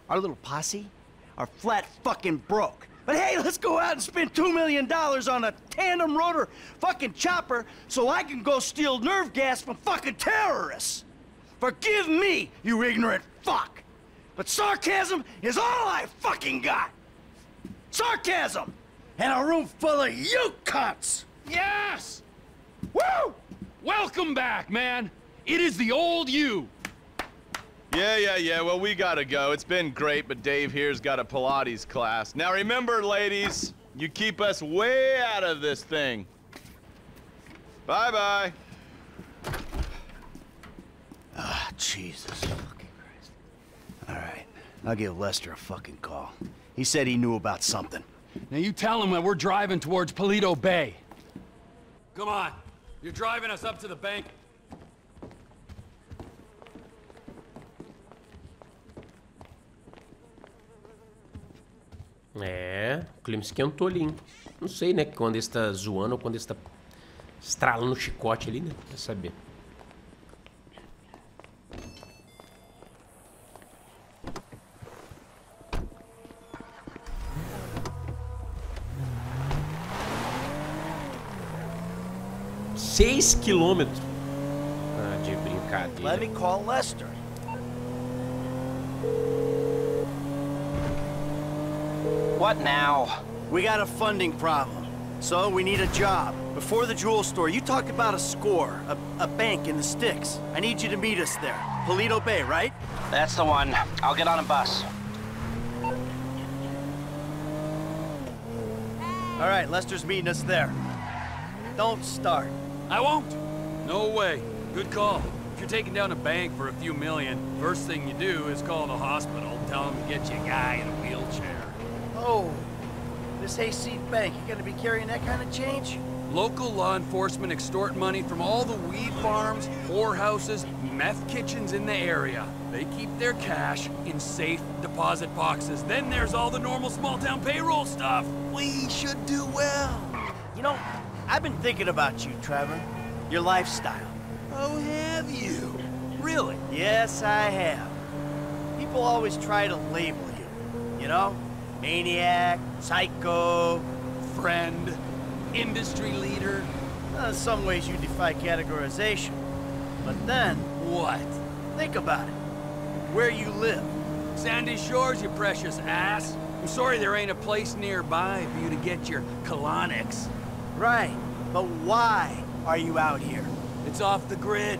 our little posse, are flat fucking broke. But hey, let's go out and spend two million dollars on a tandem rotor fucking chopper so I can go steal nerve gas from fucking terrorists. Forgive me, you ignorant fuck. But sarcasm is all I fucking got. Sarcasm and a room full of you cunts. Yes! Woo! Welcome back, man. It is the old you. Yeah, yeah, yeah, well, we gotta go. It's been great, but Dave here's got a Pilates class. Now remember, ladies, you keep us way out of this thing. Bye-bye. Ah, Jesus fucking Christ. All right, I'll give Lester a fucking call. He said he knew about something. Now you tell him that we're driving towards Palito Bay. Come on, you're driving us up to the bank. É, o clima esquentou ali, hein? Não sei, né, quando ele está zoando ou quando ele está estralando o chicote ali, né? Quer saber. Seis quilômetros. Ah, de brincadeira. Let me call Lester. What now? We got a funding problem. So we need a job. Before the jewel store, you talked about a score, a, a bank in the sticks. I need you to meet us there. Palito Bay, right? That's the one. I'll get on a bus. All right, Lester's meeting us there. Don't start. I won't. No way. Good call. If you're taking down a bank for a few million, first thing you do is call the hospital, tell them to get you a guy in a wheelchair. Oh, this Hayseed Bank, you gonna be carrying that kind of change? Local law enforcement extort money from all the weed farms, whorehouses, meth kitchens in the area. They keep their cash in safe deposit boxes. Then there's all the normal small-town payroll stuff. We should do well. You know, I've been thinking about you, Trevor. Your lifestyle. Oh, have you? Really? Yes, I have. People always try to label you, you know? Maniac, psycho, friend, industry leader. Well, in some ways you defy categorization. But then... What? Think about it. Where you live. Sandy Shores, you precious ass. I'm sorry there ain't a place nearby for you to get your colonics. Right. But why are you out here? It's off the grid.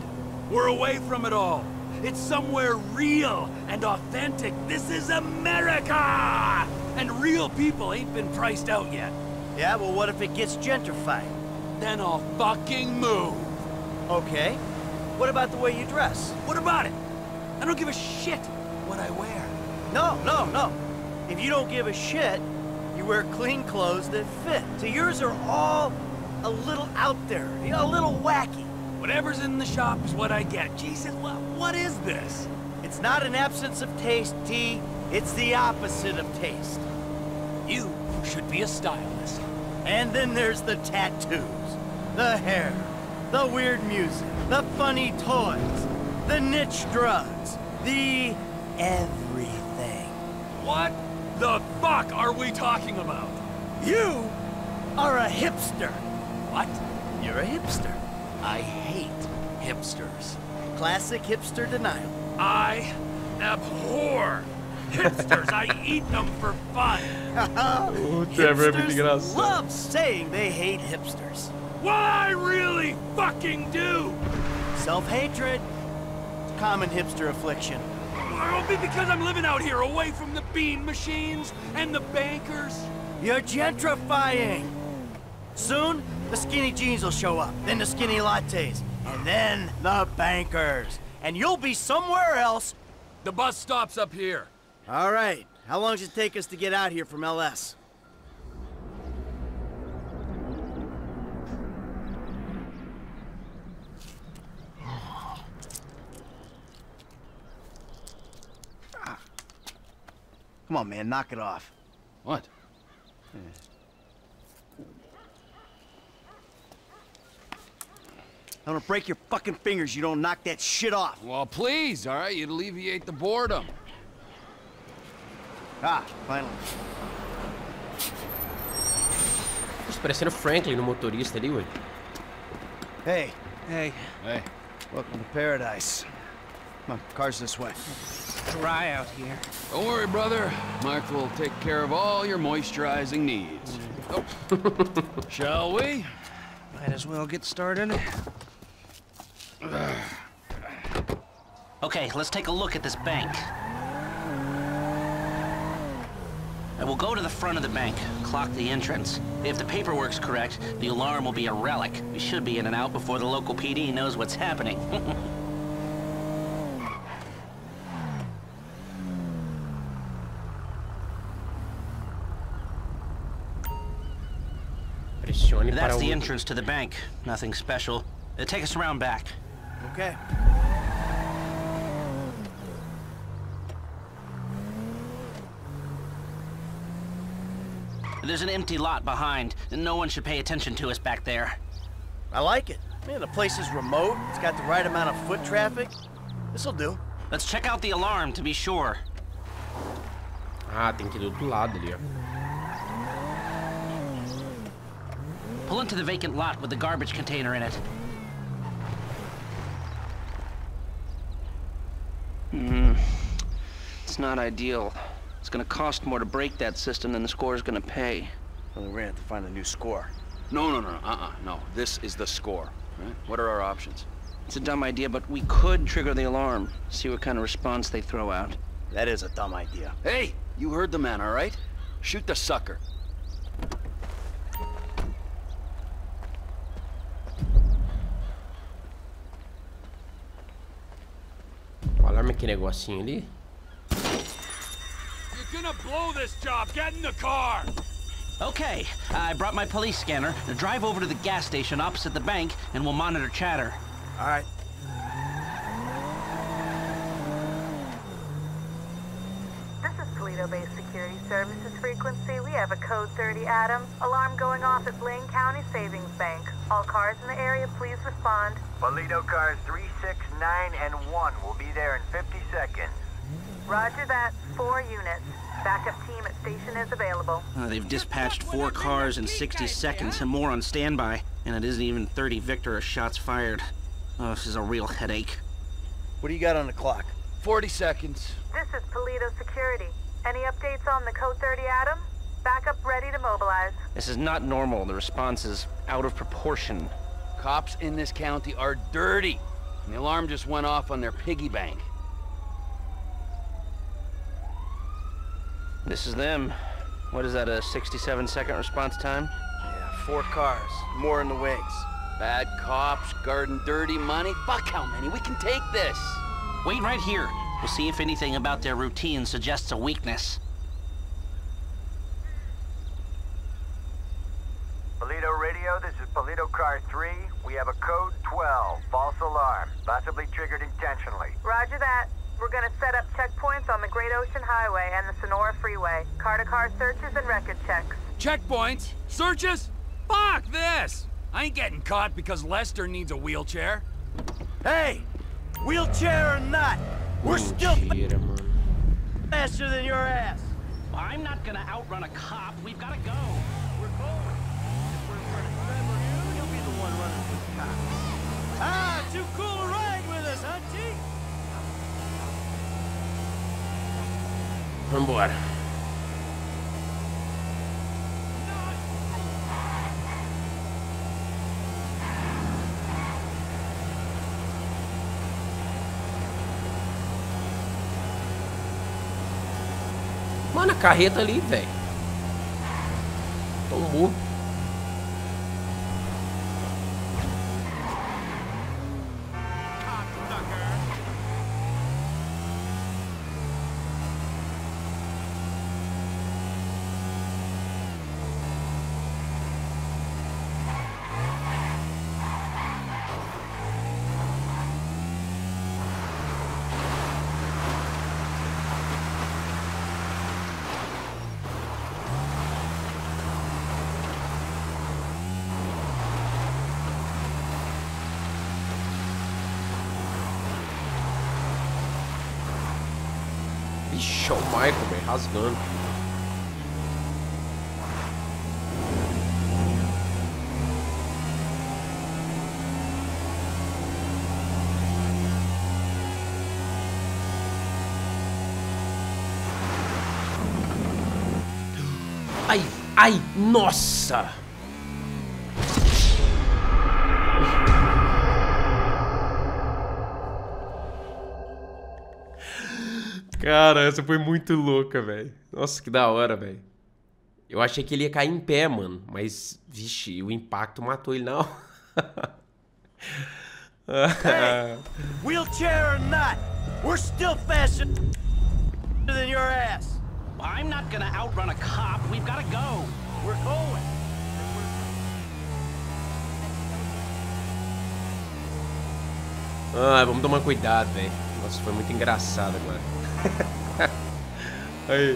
We're away from it all. It's somewhere real and authentic. This is America! And real people ain't been priced out yet. Yeah, well, what if it gets gentrified? Then I'll fucking move. Okay. What about the way you dress? What about it? I don't give a shit what I wear. No, no, no. If you don't give a shit, you wear clean clothes that fit. So yours are all a little out there, you know, a little wacky. Whatever's in the shop is what I get. Jesus, what, what is this? It's not an absence of taste, T. It's the opposite of taste. You should be a stylist. And then there's the tattoos, the hair, the weird music, the funny toys, the niche drugs, the everything. What the fuck are we talking about? You are a hipster. What? You're a hipster. I hate hipsters. Classic hipster denial. I abhor hipsters. I eat them for fun. Ooh, Trevor, hipsters else. Love saying they hate hipsters. Well, I really fucking do. Self-hatred. Common hipster affliction. It'll be because I'm living out here away from the bean machines and the bankers. You're gentrifying. Soon, the skinny jeans will show up, then the skinny lattes, and then the bankers. And you'll be somewhere else. The bus stops up here. All right. How long does it take us to get out here from L S? Come on, man, knock it off. What? Yeah. I'm gonna break your fucking fingers, you don't knock that shit off. Well, please, all right? You'd alleviate the boredom. Ah, finally. Tá parecendo Franklin no motorista ali, ué. Hey. Hey. Hey. Welcome to paradise. Come on, car's this way. It's dry out here. Don't worry, brother. Mark will take care of all your moisturizing needs. Oh. Shall we? Might as well get started. Okay, let's take a look at this bank. And we'll go to the front of the bank, clock the entrance. If the paperwork's correct, the alarm will be a relic. We should be in and out before the local P D knows what's happening. That's the entrance to the bank. Nothing special. It'll take us around back. Okay. There's an empty lot behind, and no one should pay attention to us back there. I like it. Man, the place is remote. It's got the right amount of foot traffic. This'll do. Let's check out the alarm to be sure. Ah, tem que ir do outro lado ali, ó. Pull into the vacant lot with the garbage container in it. Mm. It's not ideal. It's gonna cost more to break that system than the score's gonna pay. Well, we're gonna have to find a new score. No, no, no, uh-uh, no. This is the score, right? What are our options? It's a dumb idea, but we could trigger the alarm, see what kind of response they throw out. That is a dumb idea. Hey, you heard the man, all right? Shoot the sucker. Alarme que negocinho ali. You're gonna blow this job. Get in the car. Okay, I brought my police scanner. Now drive over to the gas station opposite the bank, and we'll monitor chatter. All right. This is Toledo-based security services frequency. We have a code thirty Adam. Alarm going off at Blaine County Savings Bank. All cars in the area, please respond. Toledo cars three, six, nine, and one will be there in fifty seconds. Roger that. Four units. Backup team at station is available. Uh, they've dispatched four cars in sixty seconds and more on standby. And it isn't even thirty Victor or shots fired. Oh, this is a real headache. What do you got on the clock? forty seconds. This is Toledo Security. Any updates on the code thirty Adam? Backup ready to mobilize. This is not normal. The response is out of proportion. Cops in this county are dirty. And the alarm just went off on their piggy bank. This is them. What is that, a sixty-seven second response time? Yeah, four cars, more in the wings. Bad cops, guarding dirty money. Fuck how many, we can take this. Wait right here. We'll see if anything about their routine suggests a weakness. Toledo Radio, this is Toledo Car three. We have a code twelve, false alarm, possibly triggered intentionally. Roger that. We're gonna set up checkpoints on the Great Ocean Highway and the Sonora Freeway. Car-to-car searches and record checks. Checkpoints? Searches? Fuck this! I ain't getting caught because Lester needs a wheelchair. Hey! Wheelchair or not, we're still faster than your ass. Well, I'm not gonna outrun a cop. We've gotta go. We're going. If we're running for you, you'll be the one running with the cop. Ah, too cool to ride with us, huh, Chief? Vambora. Mano, a carreta ali, velho. Tombou. Show Michael, velho, rasgando. Ai, ai, nossa! Cara, essa foi muito louca, velho. Nossa, que da hora, velho. Eu achei que ele ia cair em pé, mano. Mas, vixe, o impacto matou ele, não. Hey, wheelchair or not, we're still faster than your ass. I'm not gonna outrun a cop. We've gotta go. We're going. Ah, vamos tomar cuidado, velho. Nossa, foi muito engraçado agora. Aí.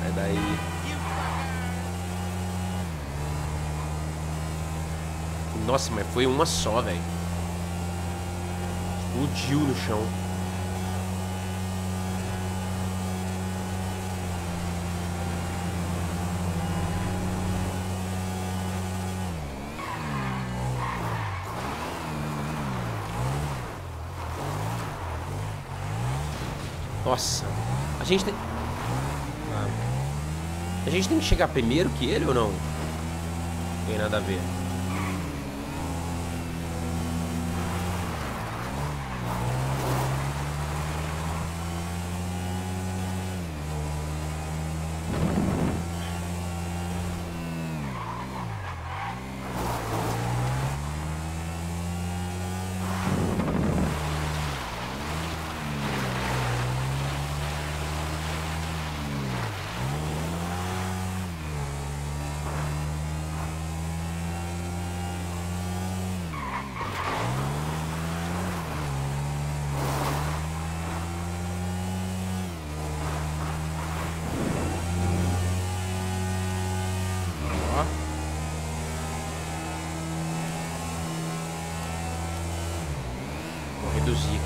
Vai daí. Nossa, mas foi uma só, velho. Explodiu no chão. Nossa, a gente tem... Ah. A gente tem que chegar primeiro que ele ou não? tem nada a ver.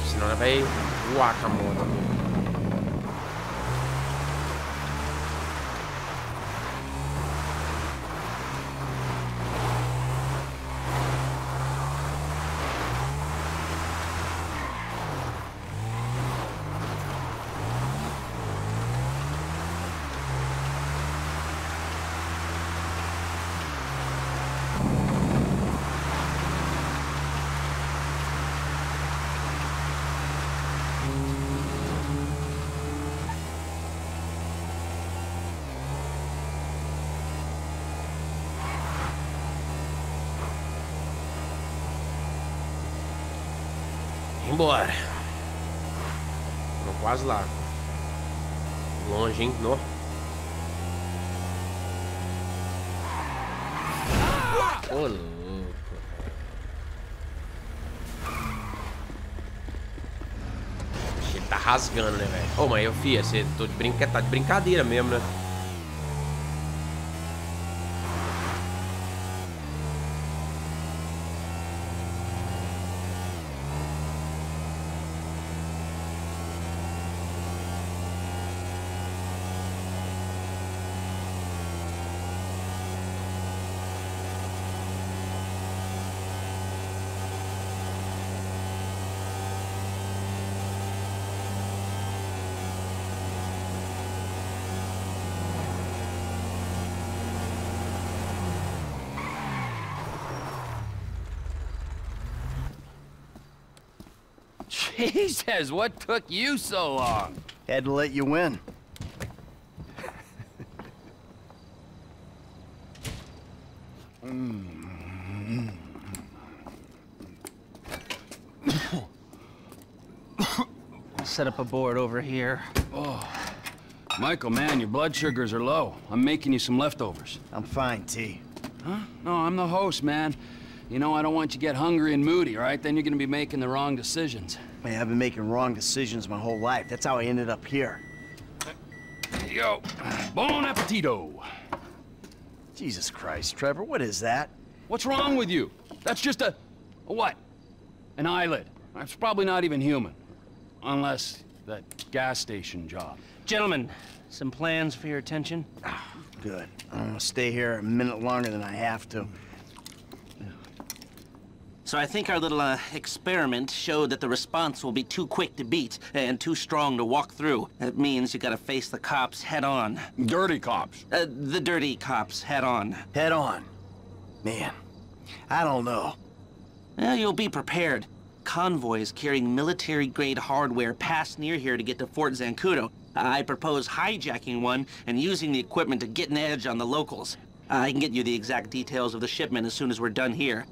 Senão ela vai voar com a moto. Bora. Tô quase lá. Longe, hein? No. Ô, louco. Ele tá rasgando, né, velho? Ô, mas eu, fia, você tô de brinca... tá de brincadeira mesmo, né? Jesus, what took you so long? Had to let you win. I'll set up a board over here. Oh, Michael, man, your blood sugars are low. I'm making you some leftovers. I'm fine, T. Huh? No, I'm the host, man. You know, I don't want you to get hungry and moody, all right? Then you're gonna be making the wrong decisions. Man, I've been making wrong decisions my whole life. That's how I ended up here. Yo, bon appetito. Jesus Christ, Trevor, what is that? What's wrong with you? That's just a, a what? An eyelid. That's probably not even human. Unless that gas station job. Gentlemen, some plans for your attention? Ah, good. I'm gonna stay here a minute longer than I have to. So I think our little uh, experiment showed that the response will be too quick to beat and too strong to walk through. That means you gotta face the cops head on. Dirty cops. Uh, the dirty cops head on. Head on. Man, I don't know. Well, you'll be prepared. Convoys carrying military-grade hardware pass near here to get to Fort Zancudo. I propose hijacking one and using the equipment to get an edge on the locals. Uh, I can get you the exact details of the shipment as soon as we're done here.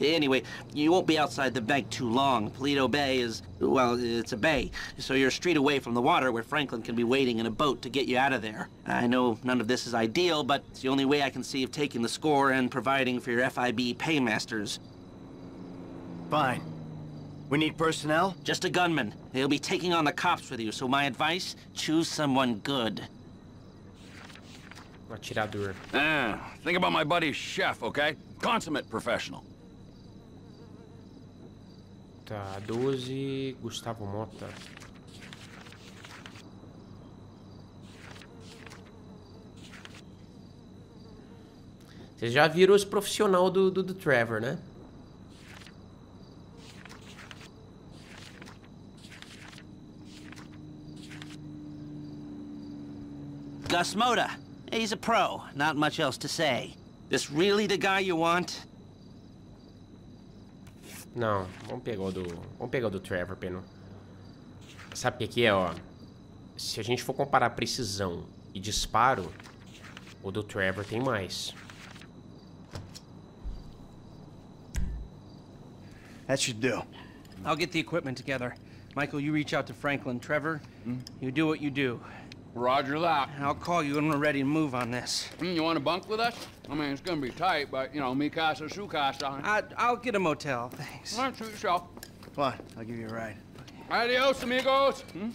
Anyway, you won't be outside the bank too long. Palito Bay is, well, it's a bay. So you're a street away from the water where Franklin can be waiting in a boat to get you out of there. I know none of this is ideal, but it's the only way I can see of taking the score and providing for your F I B paymasters. Fine. We need personnel? Just a gunman. He'll be taking on the cops with you, so my advice, choose someone good. Atirador. Ah, think about my buddy Chef, okay? Consummate professional. Tá, doze, Gustavo Mota. Vocês já viram esse profissional do, do, do Trevor, né? Gus Mota. He's a pro. Not much else to say. This really the guy you want? Não, vamos pegar o do, vamos pegar o do Trevor, Peno. Sabe o que aqui é, ó? Se a gente for comparar precisão e disparo, o do Trevor tem mais. That should do. I'll get the equipment together. Michael, you reach out to Franklin. Trevor, mm? you do what you do. Roger that. I'll call you when we're ready to move on this. Mm, you want to bunk with us? I mean, it's going to be tight, but, you know, mi casa, su casa. I, I'll get a motel, thanks. All right, suit yourself. Come on, I'll give you a ride. Adios, amigos. Hmm?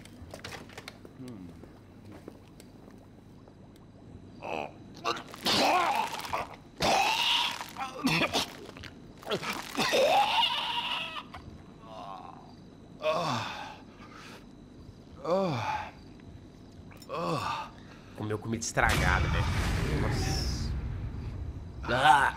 Comeu comida estragada, velho. Nossa. Ah.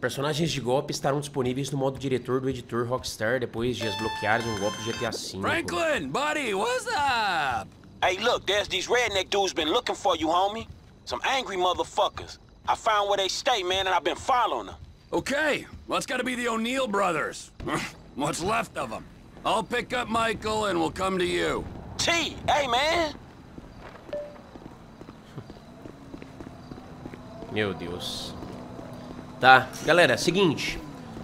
Personagens de golpe estarão disponíveis no modo diretor do editor Rockstar depois de desbloquear um golpe do G T A cinco. Franklin, buddy, what's up? Hey, look, there's these redneck dudes been looking for you, homie. Some angry motherfuckers. I found where they stay, man, and I've been following them. Okay, well, it's gotta be the O'Neill brothers. What's left of them? I'll pick up Michael and we'll come to you. T, hey, man. Meu Deus. Tá, galera, seguinte.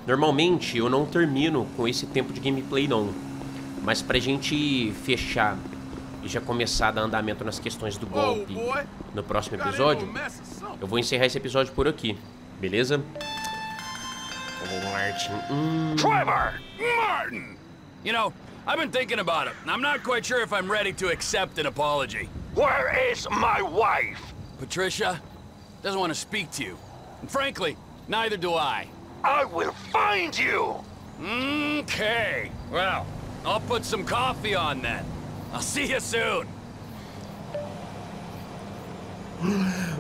Normalmente eu não termino com esse tempo de gameplay, não. Mas pra gente fechar e já começar a dar andamento nas questões do golpe no próximo episódio, eu vou encerrar esse episódio por aqui, beleza? Martin. Hum... Trevor Martin! You know, I've been thinking about it. I'm not quite sure if I'm ready to accept an apology. Where is my wife? Patricia doesn't want to speak to you. And frankly, neither do I. I will find you! Okay. Well, I'll put some coffee on then. I'll see you soon.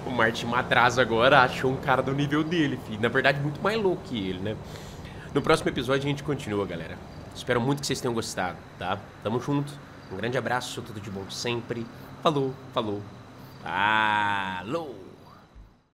O Martin Matraz agora achou um cara do nível dele, filho. Na verdade, muito mais louco que ele, né? No próximo episódio a gente continua, galera. Espero muito que vocês tenham gostado, tá? Tamo junto. Um grande abraço, tudo de bom sempre. Falou, falou. Falou!